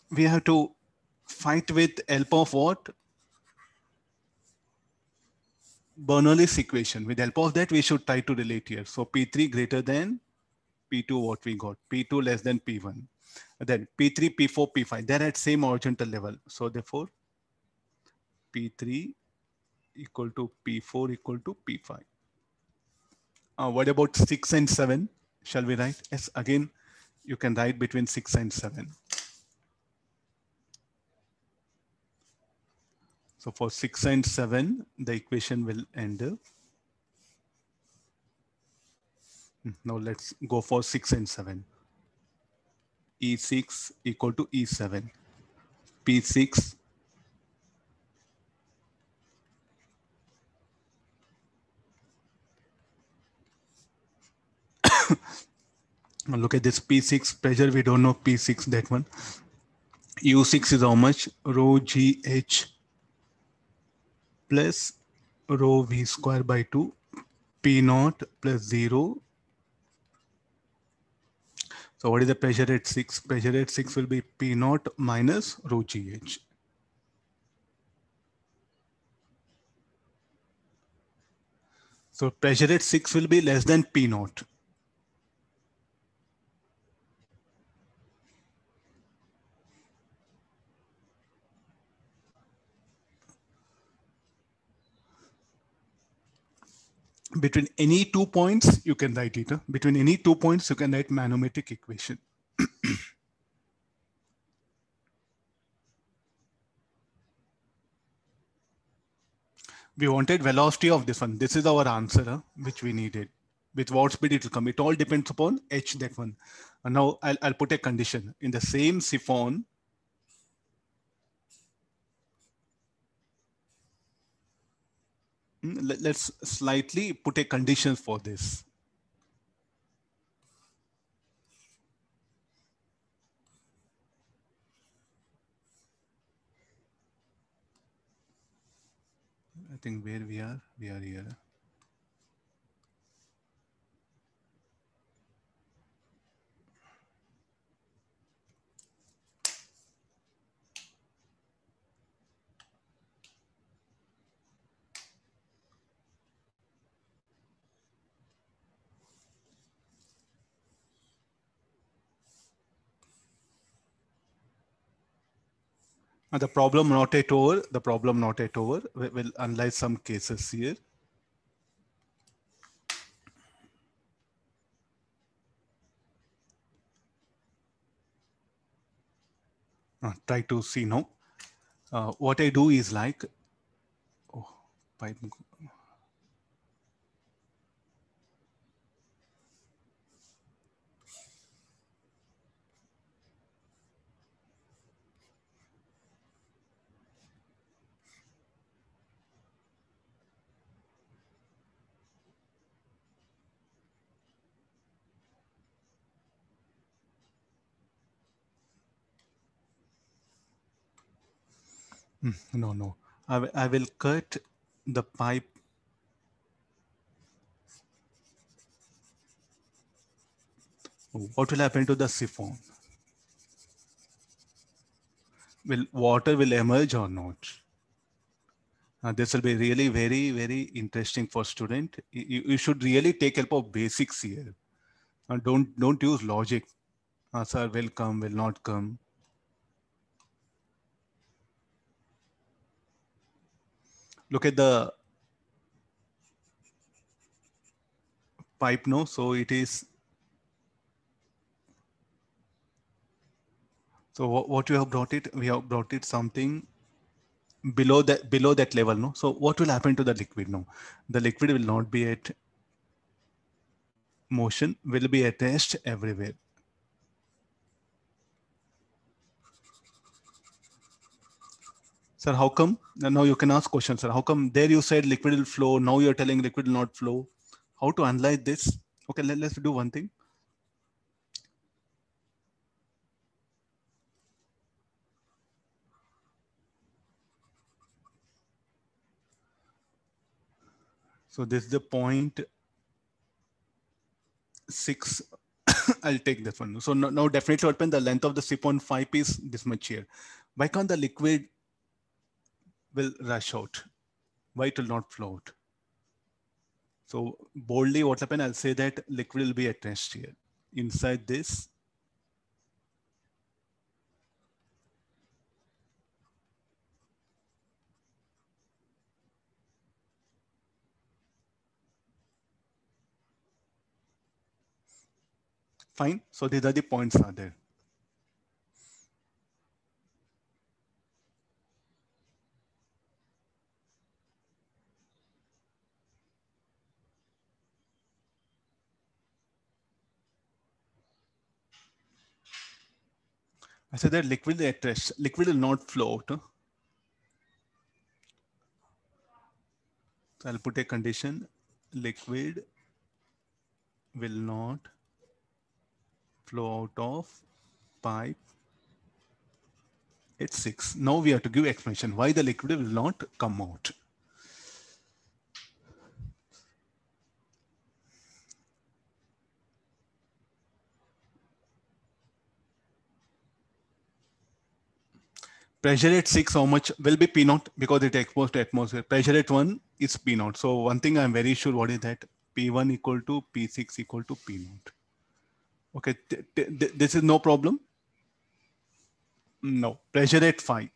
we have to fight with help of what? Bernoulli's equation. With help of that, we should try to relate here. So P3 greater than P2, what we got. P2 less than P1. Then P3, P4, P5. They're at same horizontal level. So therefore, P3 equal to P4 equal to P5. What about 6 and 7? Shall we write? Yes, again, you can write between 6 and 7. So for 6 and 7, the equation will end up. Now let's go for 6 and 7. E6 equal to E7. P6 look at this P6 pressure. We don't know P6, that one. U6 is how much? Rho GH plus rho V square by 2. P0 plus 0. So what is the pressure at 6? Pressure at 6 will be P0 minus rho GH. So pressure at 6 will be less than P0. Between any 2 points, you can write it. Between any 2 points, you can write manometric equation. We wanted velocity of this one. This is our answer, which we needed. With what speed it will come? It all depends upon h, that one. And now I'll put a condition. In the same siphon, let's slightly put a condition for this. I think where we are here. The problem not at over, the problem not at over. We'll analyze some cases here. Try to see now. What I do is like, oh, Python. No. I will cut the pipe. What will happen to the siphon? Will water will emerge or not? This will be really very, very interesting for student. You should really take help of basics here. Don't use logic. Sir will come, will not come. Look at the pipe now. So it is. So what you have brought it? We have brought it something below that level. No. So what will happen to the liquid now? The liquid will not be at motion. Will be at rest everywhere. Sir, how come? Now you can ask questions, sir. How come there you said liquid will flow? Now you're telling liquid will not flow. How to analyze this? Okay, let's do one thing. So this is the 0.6. I'll take this one. So now definitely open the length of the siphon 5 is this much here. Why can't the liquid will rush out? Why it will not flow out? So boldly what happened, I'll say that liquid will be attached here inside this. Fine. So these are the points are there. I said that liquid attraction, liquid will not flow out. So I'll put a condition, liquid will not flow out of pipe at 6. Now we have to give explanation why the liquid will not come out. Pressure at 6, how much will be P0 because it exposed to atmosphere. Pressure at 1 is P0. So one thing I'm very sure what is that P1 equal to P6 equal to P0. Okay, this is no problem. No, pressure at 5.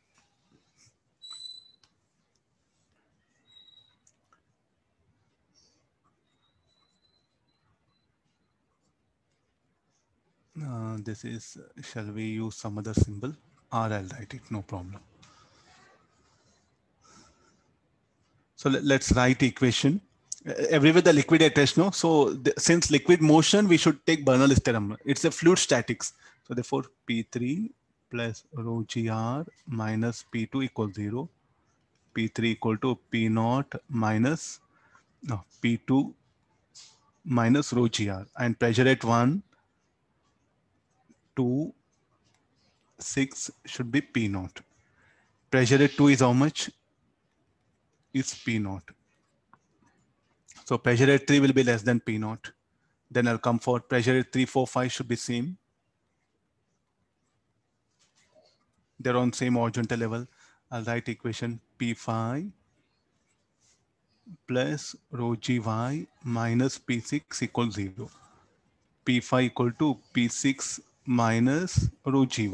This is, shall we use some other symbol? R, I'll write it, no problem. So let's write equation. Everywhere the liquid attached, no? So since liquid motion, we should take Bernoulli's theorem. It's a fluid statics. So therefore, P3 plus rho gr minus P2 equals 0. P3 equal to P0 minus, no, P2 minus rho gr. And pressure at 1, 2, 6 should be P0. Pressure at 2 is how much? It's P0. So pressure at 3 will be less than P0. Then I'll come for pressure at 3, 4, 5 should be same. They're on same horizontal level. I'll write equation P5 plus rho gy minus P6 equals 0. P5 equal to P6 minus rho gy.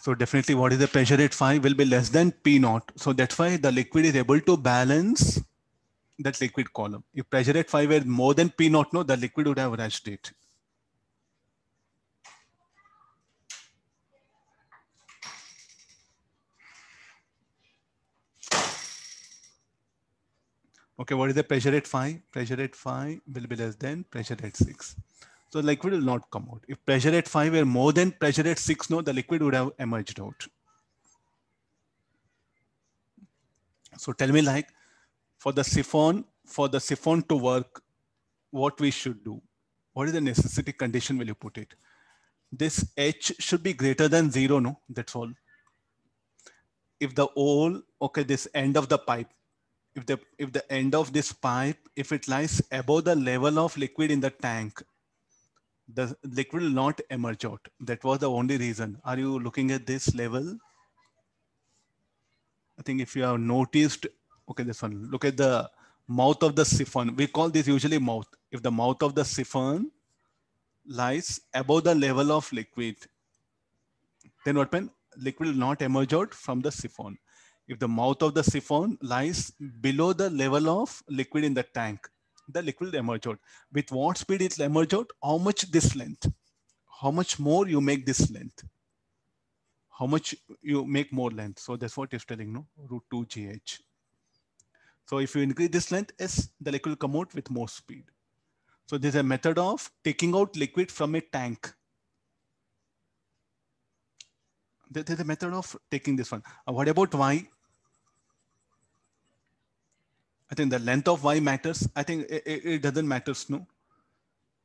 So definitely what is the pressure at 5 will be less than P0. So that's why the liquid is able to balance that liquid column. If pressure at 5 were more than P0, no, the liquid would have rushed it. Okay, what is the pressure at 5? Pressure at 5 will be less than pressure at 6. So liquid will not come out. If pressure at 5 were more than pressure at 6, no, the liquid would have emerged out. So tell me, like, for the siphon to work, what we should do? What is the necessity condition will you put it? This H should be greater than 0, no, that's all. If the hole, okay, this end of the pipe, if the end of this pipe, if it lies above the level of liquid in the tank, the liquid will not emerge out. That was the only reason. Are you looking at this level? I think if you have noticed, okay, this one, look at the mouth of the siphon. We call this usually mouth. If the mouth of the siphon lies above the level of liquid, then what happens? Liquid will not emerge out from the siphon. If the mouth of the siphon lies below the level of liquid in the tank, the liquid will emerge out. With what speed it will emerge out? How much this length? How much more you make this length? How much you make more length? So that's what it's telling, no? Root 2 GH. So if you increase this length, yes, the liquid will come out with more speed. So there's a method of taking out liquid from a tank. There's a method of taking this one. What about y? I think the length of y matters. I think it doesn't matter, no?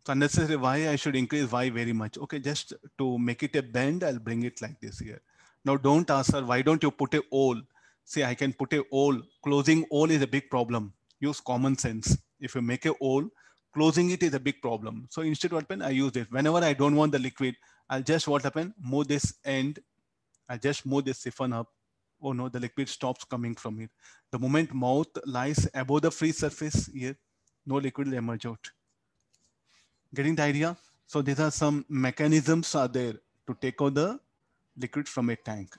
So unnecessary y, I should increase y very much. Okay, just to make it a bend, I'll bring it like this here. Now don't ask her, why don't you put a hole? See, I can put a hole. Closing hole is a big problem. Use common sense. If you make a hole, closing it is a big problem. So instead what happened, I use it. Whenever I don't want the liquid, I'll just what happened, move this end. I just move this siphon up. Oh no, the liquid stops coming from it. The moment mouth lies above the free surface here, no liquid will emerge out. Getting the idea? So these are some mechanisms are there to take out the liquid from a tank.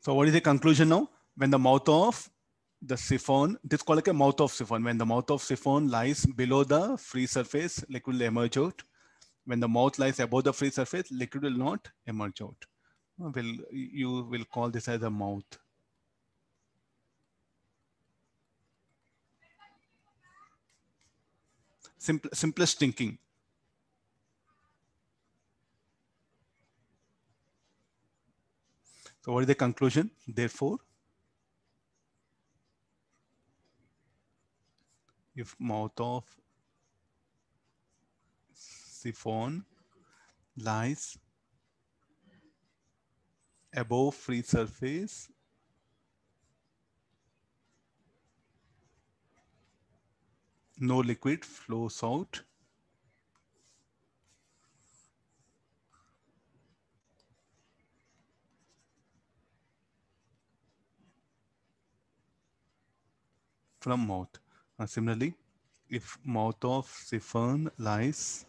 So what is the conclusion now? When the mouth of the siphon, this is called like a mouth of siphon. When the mouth of siphon lies below the free surface, liquid will emerge out. When the mouth lies above the free surface, liquid will not emerge out. You will call this as a mouth. Simplest thinking. So what is the conclusion? Therefore, if mouth of siphon lies above free surface, no liquid flows out. From mouth. And similarly, if mouth of siphon lies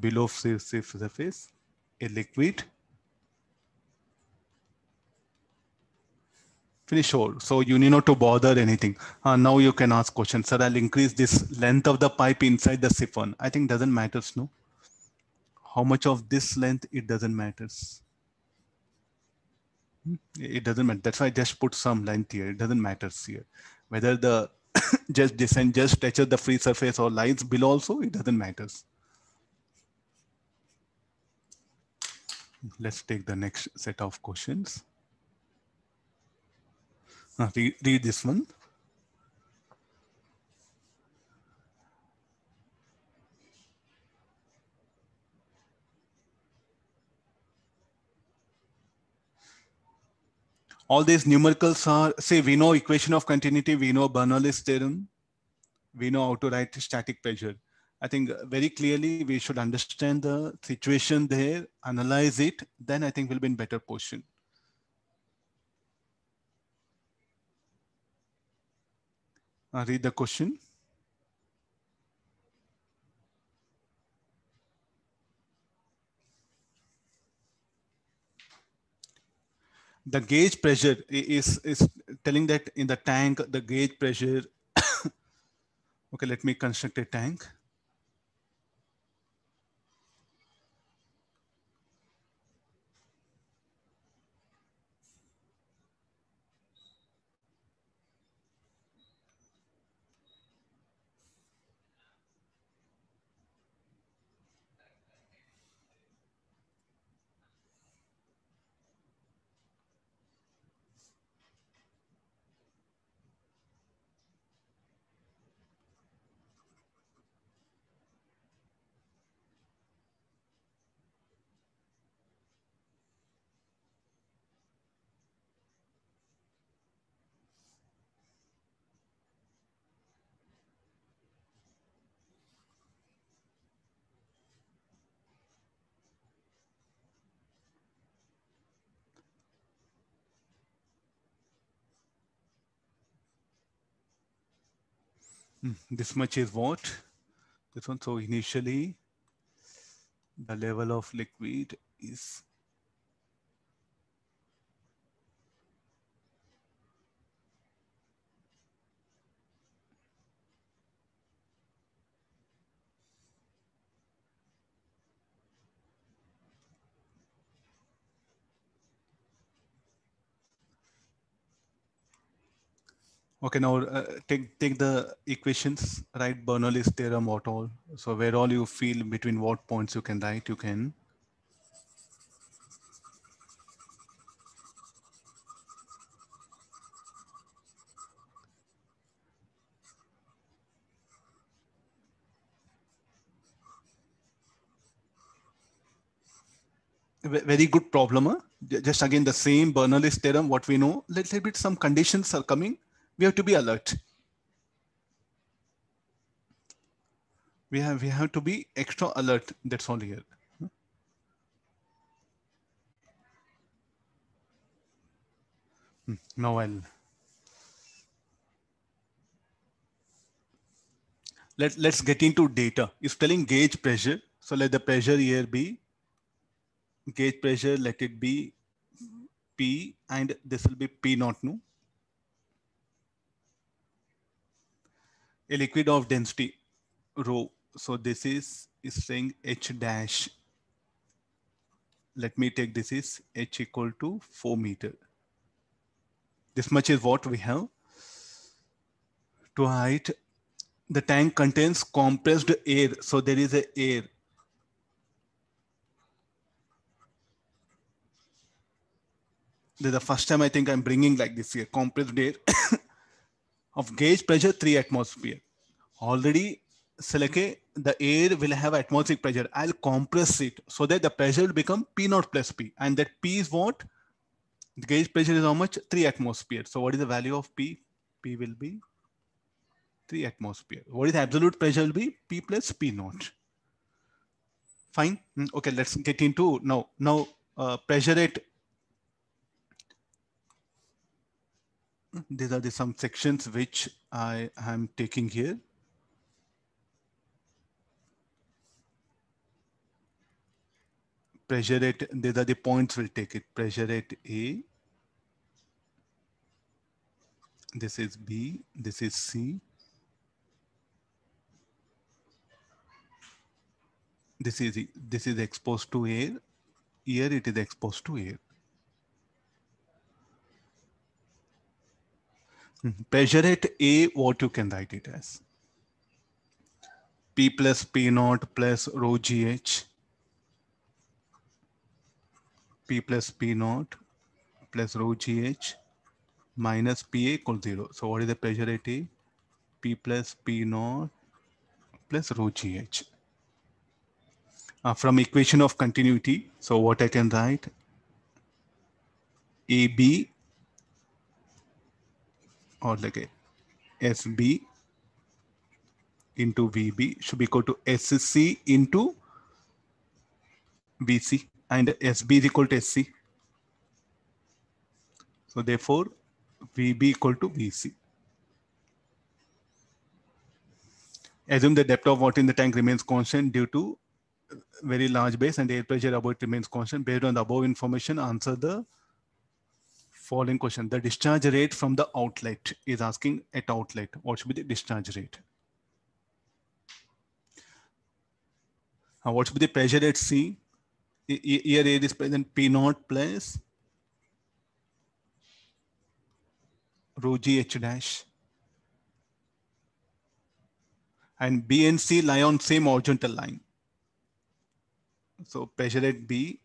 below free surface, a liquid finish all. So you need not to bother anything. Now you can ask questions. Sir, I'll increase this length of the pipe inside the siphon. I think doesn't matter, no? How much of this length, it doesn't matter. It doesn't matter. That's why I just put some length here. It doesn't matter here. Whether the descent just touches the free surface or lies below also, it doesn't matter. Let's take the next set of questions. Read this one. All these numericals are, say, we know equation of continuity, we know Bernoulli's theorem, we know how to write static pressure. I think very clearly we should understand the situation there, analyze it, then I think we'll be in better position. Read the question. The gauge pressure is telling that in the tank, the gauge pressure. Okay, let me construct a tank. This much is what? This one. So initially, the level of liquid is Okay, now take the equations, right? Bernoulli's theorem, what all. So where all you feel between what points you can write, you can. Very good problem. Huh? Just again, the same Bernoulli's theorem, what we know, little bit some conditions are coming. We have to be alert. We have to be extra alert. That's all here. Now let's get into data. It's telling gauge pressure. So let the pressure here be gauge pressure. Let it be P, and this will be P naught nu. A liquid of density rho. So this is saying H dash. Let me take this is H equal to 4 meters. This much is what we have. To height, the tank contains compressed air. So there is a air. This is the first time I think I'm bringing like this here, compressed air. Of gauge pressure 3 atmosphere. Already, select the air will have atmospheric pressure. I'll compress it so that the pressure will become P naught plus P, and that P is what? The gauge pressure is how much? 3 atmosphere. So what is the value of P? P will be 3 atmosphere. What is the absolute pressure will be? P plus P naught. Fine. Okay, let's get into now. Now pressure at. These are the some sections which I am taking here. Pressure at, these are the points we'll take it. Pressure at A. This is B. This is C. This is exposed to air. Here it is exposed to air. Pressure at A, what you can write it as? P plus P naught plus rho GH. P plus P naught plus rho GH minus PA equals 0. So what is the pressure at A? P plus P naught plus rho GH. From equation of continuity, so what I can write? AB. Or like a SB into VB should be equal to SC into VC, and SB is equal to SC. So therefore, VB equal to VC. Assume the depth of water in the tank remains constant due to very large base and air pressure above it remains constant. Based on the above information, answer the following question. The discharge rate from the outlet is asking at outlet. What should be the discharge rate? What should be the pressure at C? Here air is present, P naught plus rho G H dash. And B and C lie on same horizontal line. So pressure at B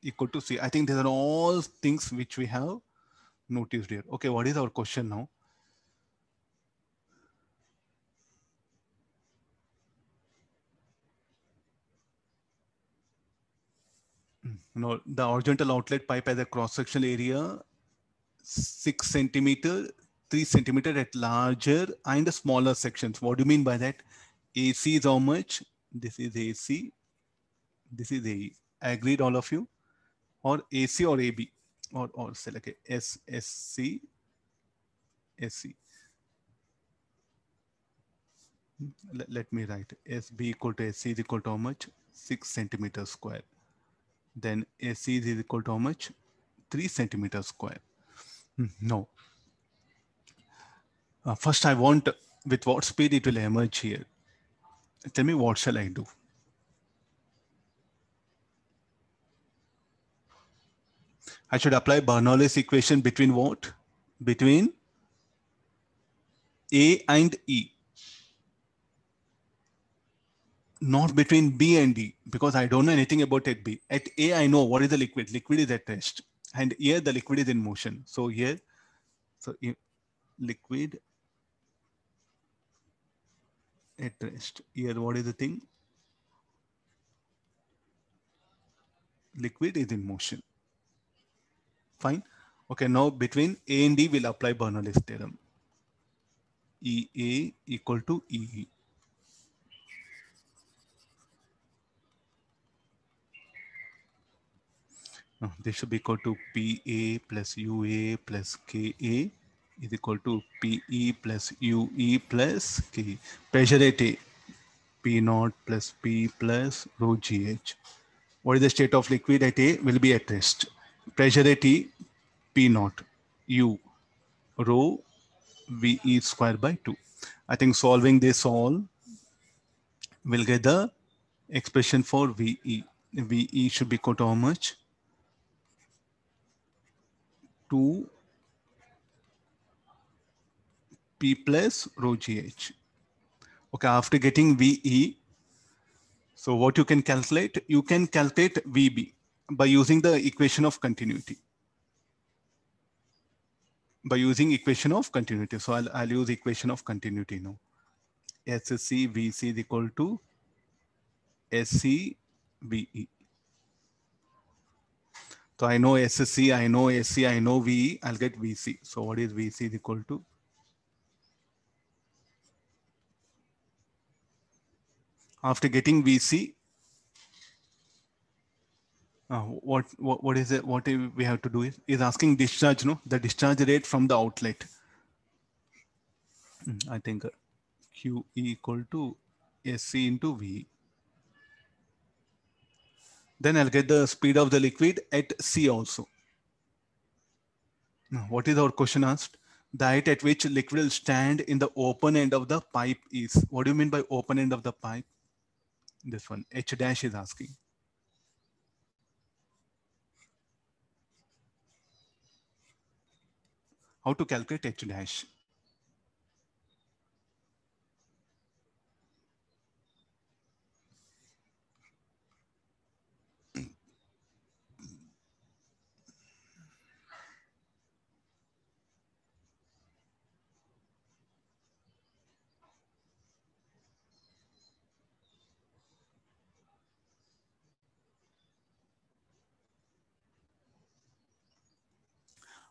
equal to C. I think these are all things which we have noticed here. Okay, what is our question now? No, the horizontal outlet pipe has a cross-sectional area 6 centimeter, 3 centimeter at larger and smaller sections. What do you mean by that? AC is how much? This is AC. This is AE. Agreed, all of you? Or AC or AB, or say like a SSC, SC. Let me write SB equal to SC is equal to how much? 6 centimeter square. Then SC is equal to how much? 3 centimeter square. No. First, I want with what speed it will emerge here. Tell me what shall I do? I should apply Bernoulli's equation between what? Between A and E, not between B and D, because I don't know anything about at B. At A, I know what is the liquid. Liquid is at rest. And here the liquid is in motion. So here, so liquid at rest. Here, what is the thing? Liquid is in motion. Fine. Okay, now between A and D, we'll apply Bernoulli's theorem. EA equal to EE. No, this should be equal to PA plus UA plus KA is equal to PE plus UE plus KE. Pressure at A, P0 plus P plus rho GH. What is the state of liquid at A? Will be at rest. Pressure at E, P0, U, rho VE square by 2. I think solving this all will get the expression for VE. VE should be equal to how much? 2P plus rho GH. Okay, after getting VE, so what you can calculate? You can calculate VB by using the equation of continuity. By using equation of continuity. So I'll use equation of continuity now. SC VC is equal to SC VE. So I know SC, I know AC, I know VE, I'll get VC. So what is VC is equal to? After getting VC, what is it? What we have to do is asking discharge, no? The discharge rate from the outlet. I think QE equal to SC into VE. Then I'll get the speed of the liquid at C also. Now, what is our question asked? The height at which liquid will stand in the open end of the pipe is. What do you mean by open end of the pipe? This one, H dash is asking. How to calculate H dash?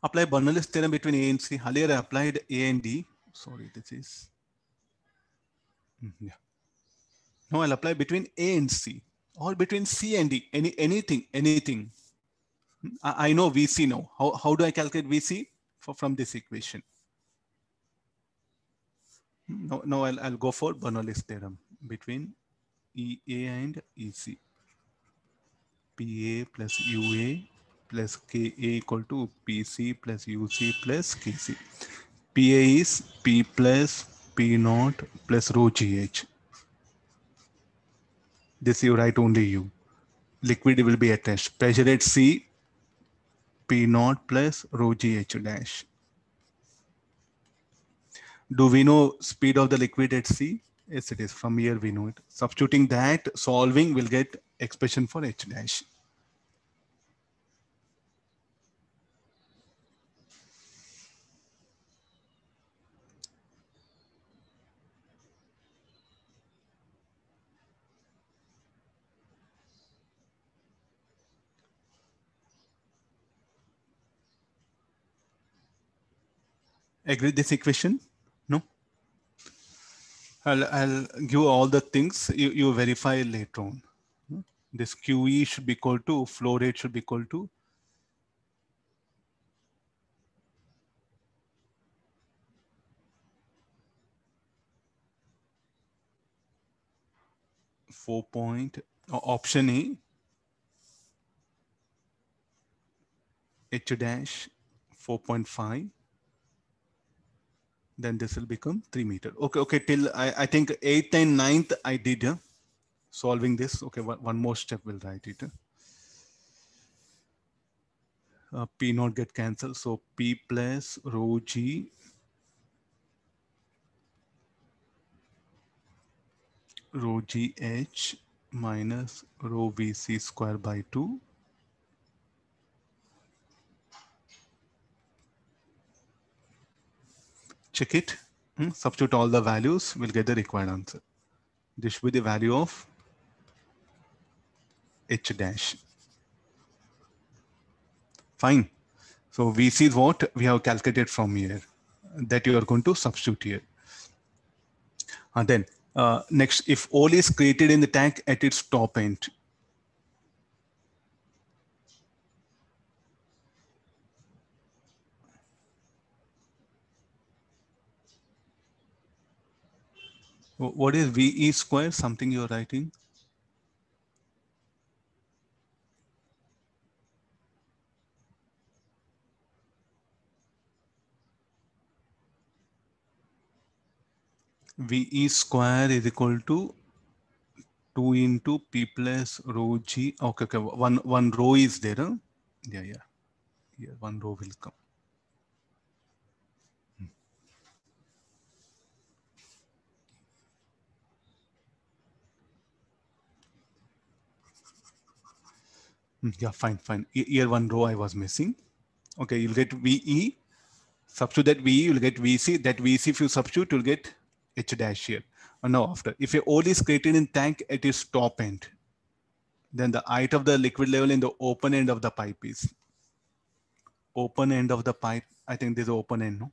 Apply Bernoulli's theorem between A and C. Earlier I applied A and D. Sorry, this is. Yeah. Now I'll apply between A and C or between C and D. Anything. I know VC now. How do I calculate VC? From this equation. Now I'll go for Bernoulli's theorem between EA and EC. PA plus UA plus KA equal to PC plus UC plus KC. PA is P plus P0 plus rho GH. This you write only U. Liquid will be at rest. Pressure at C, P0 plus rho GH dash. Do we know speed of the liquid at C? Yes, it is. From here we know it. Substituting that, solving, will get expression for H dash. Agree this equation? No? I'll give all the things you verify later on. This QE should be equal to, flow rate should be equal to. Option A, H dash 4.5. Then this will become 3 meters. Okay, till I think 8th and 9th I did solving this. Okay, one more step we'll write it. P not get cancelled. So P plus rho G rho GH minus rho VC square by 2 . Check it, substitute all the values, we'll get the required answer. This should be the value of H dash. Fine. So VC is what we have calculated from here, that you are going to substitute here. And then next, if oil is created in the tank at its top end, what is VE square? Something you're writing? VE square is equal to 2 into P plus rho G. Okay, okay. One row is there. Huh? Yeah, yeah. Yeah, one row will come. Yeah, fine, fine. Here one row I was missing. Okay, you'll get VE. Substitute that VE, you'll get VC. That VC, if you substitute, you'll get H dash here. And now after, if a oil is created in tank at its top end, then the height of the liquid level in the open end of the pipe is. Open end of the pipe. I think there's an open end, no?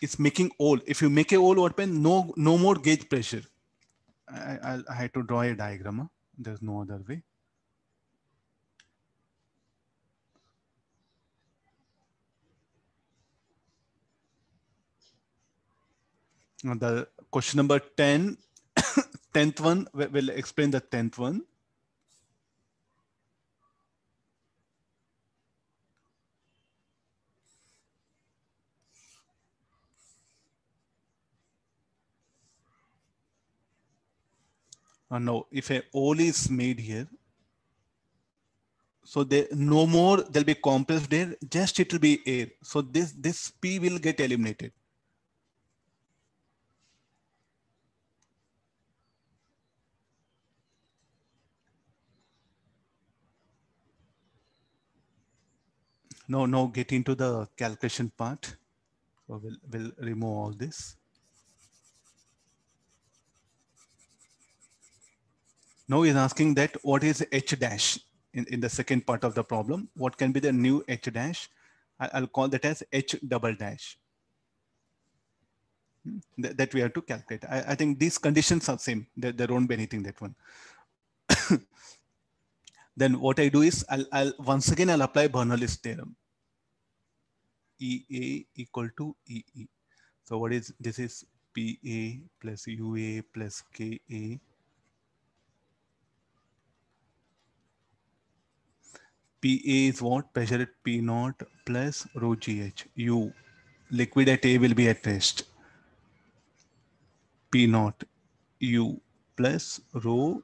It's making hole. If you make a hole open, no more gauge pressure. I had to draw a diagram. Huh? There's no other way. The question number 10, 10th one, we'll explain the 10th one. Now, if a hole is made here, so there no more there'll be compressed air, just it will be air. So this P will get eliminated. Now get into the calculation part. So we'll remove all this. Now he's asking that what is H dash in the second part of the problem? What can be the new H dash? I'll call that as H double dash. That we have to calculate. I think these conditions are same. There won't be anything that one. Then what I do is I'll once again apply Bernoulli's theorem. EA equal to EE. So what is this is PA plus UA plus KA. PA is what? Pressure at P naught plus rho GH. U, liquid at A will be at rest. P naught U plus rho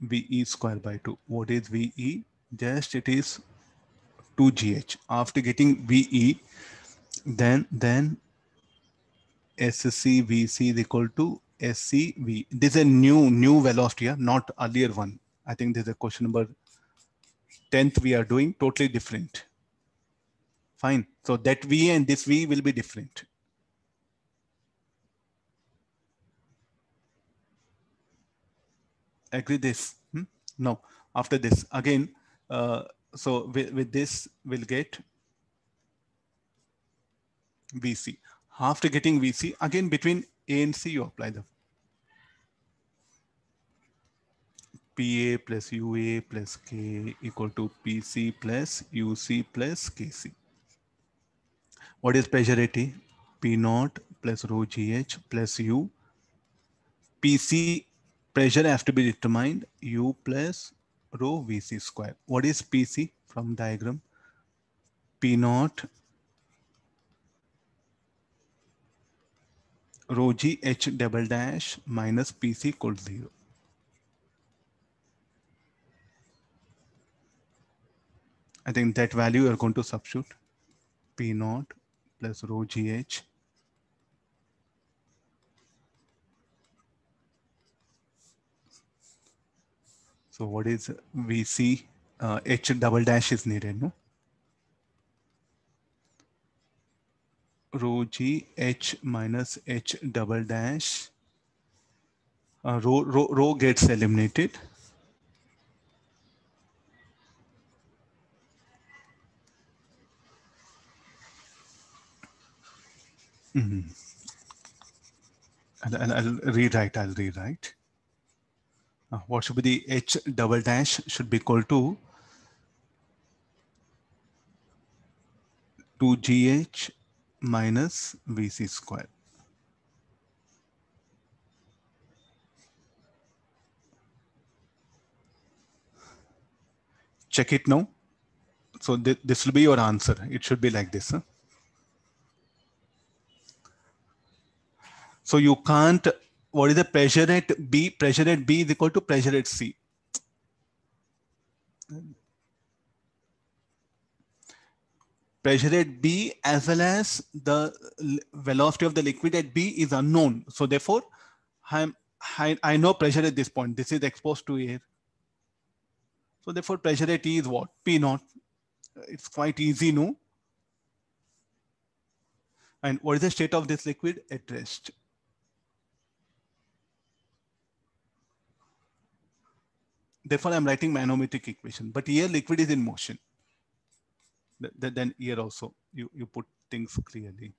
VE square by 2. What is VE? Just it is 2GH. After getting VE, then SCVC is equal to SCV. This is a new velocity, not earlier one. I think this is a question number 10th we are doing, totally different. Fine. So that V and this V will be different. Agree this? Now, after this, again, so with this, we'll get VC. After getting VC, again, between A and C, you apply the PA plus UA plus K equal to PC plus UC plus KC. What is pressure at A? P naught plus rho GH plus U. PC pressure has to be determined. U plus rho VC square. What is PC from diagram? P naught rho GH double dash minus PC equal to 0. I think that value you are going to substitute. P naught plus rho g h so what is VC H double dash is needed no rho G H minus H double dash rho gets eliminated I'll rewrite what should be the H double dash should be equal to 2GH minus VC square. Check it now. So this will be your answer. It should be like this. Huh? So you can't what is the pressure at B? Pressure at B is equal to pressure at C. Pressure at B as well as the velocity of the liquid at B is unknown. So therefore, I know pressure at this point. This is exposed to air. So therefore, pressure at E is what? P naught. It's quite easy, no? And what is the state of this liquid at rest? Therefore, I'm writing manometric equation. But here, liquid is in motion. Then here also, you put things clearly.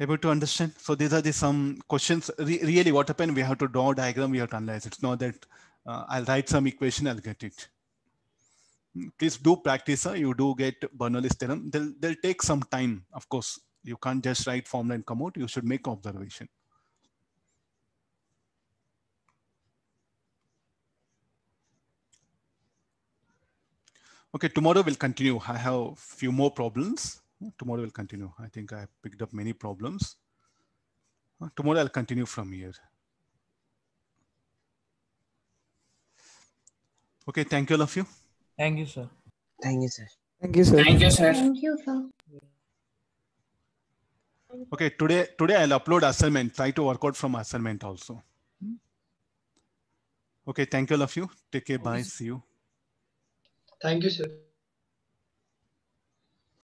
Able to understand? So these are the some questions. Really, what happened? We have to draw a diagram. We have to analyze. It's not that I'll write some equation. I'll get it. Please do practice. You do get Bernoulli's theorem. They'll take some time. Of course, you can't just write formula and come out. You should make observation. Okay, tomorrow we'll continue. I have a few more problems. Tomorrow we'll continue. I think I picked up many problems. Tomorrow I'll continue from here. Okay, thank you all of you. Thank you, sir. Thank you, sir. Thank you, sir. Thank you, sir. Thank you, sir. Okay, today I'll upload assignment. Try to work out from assignment also. Okay, thank you all of you. Take care. Bye. See you. Thank you, sir.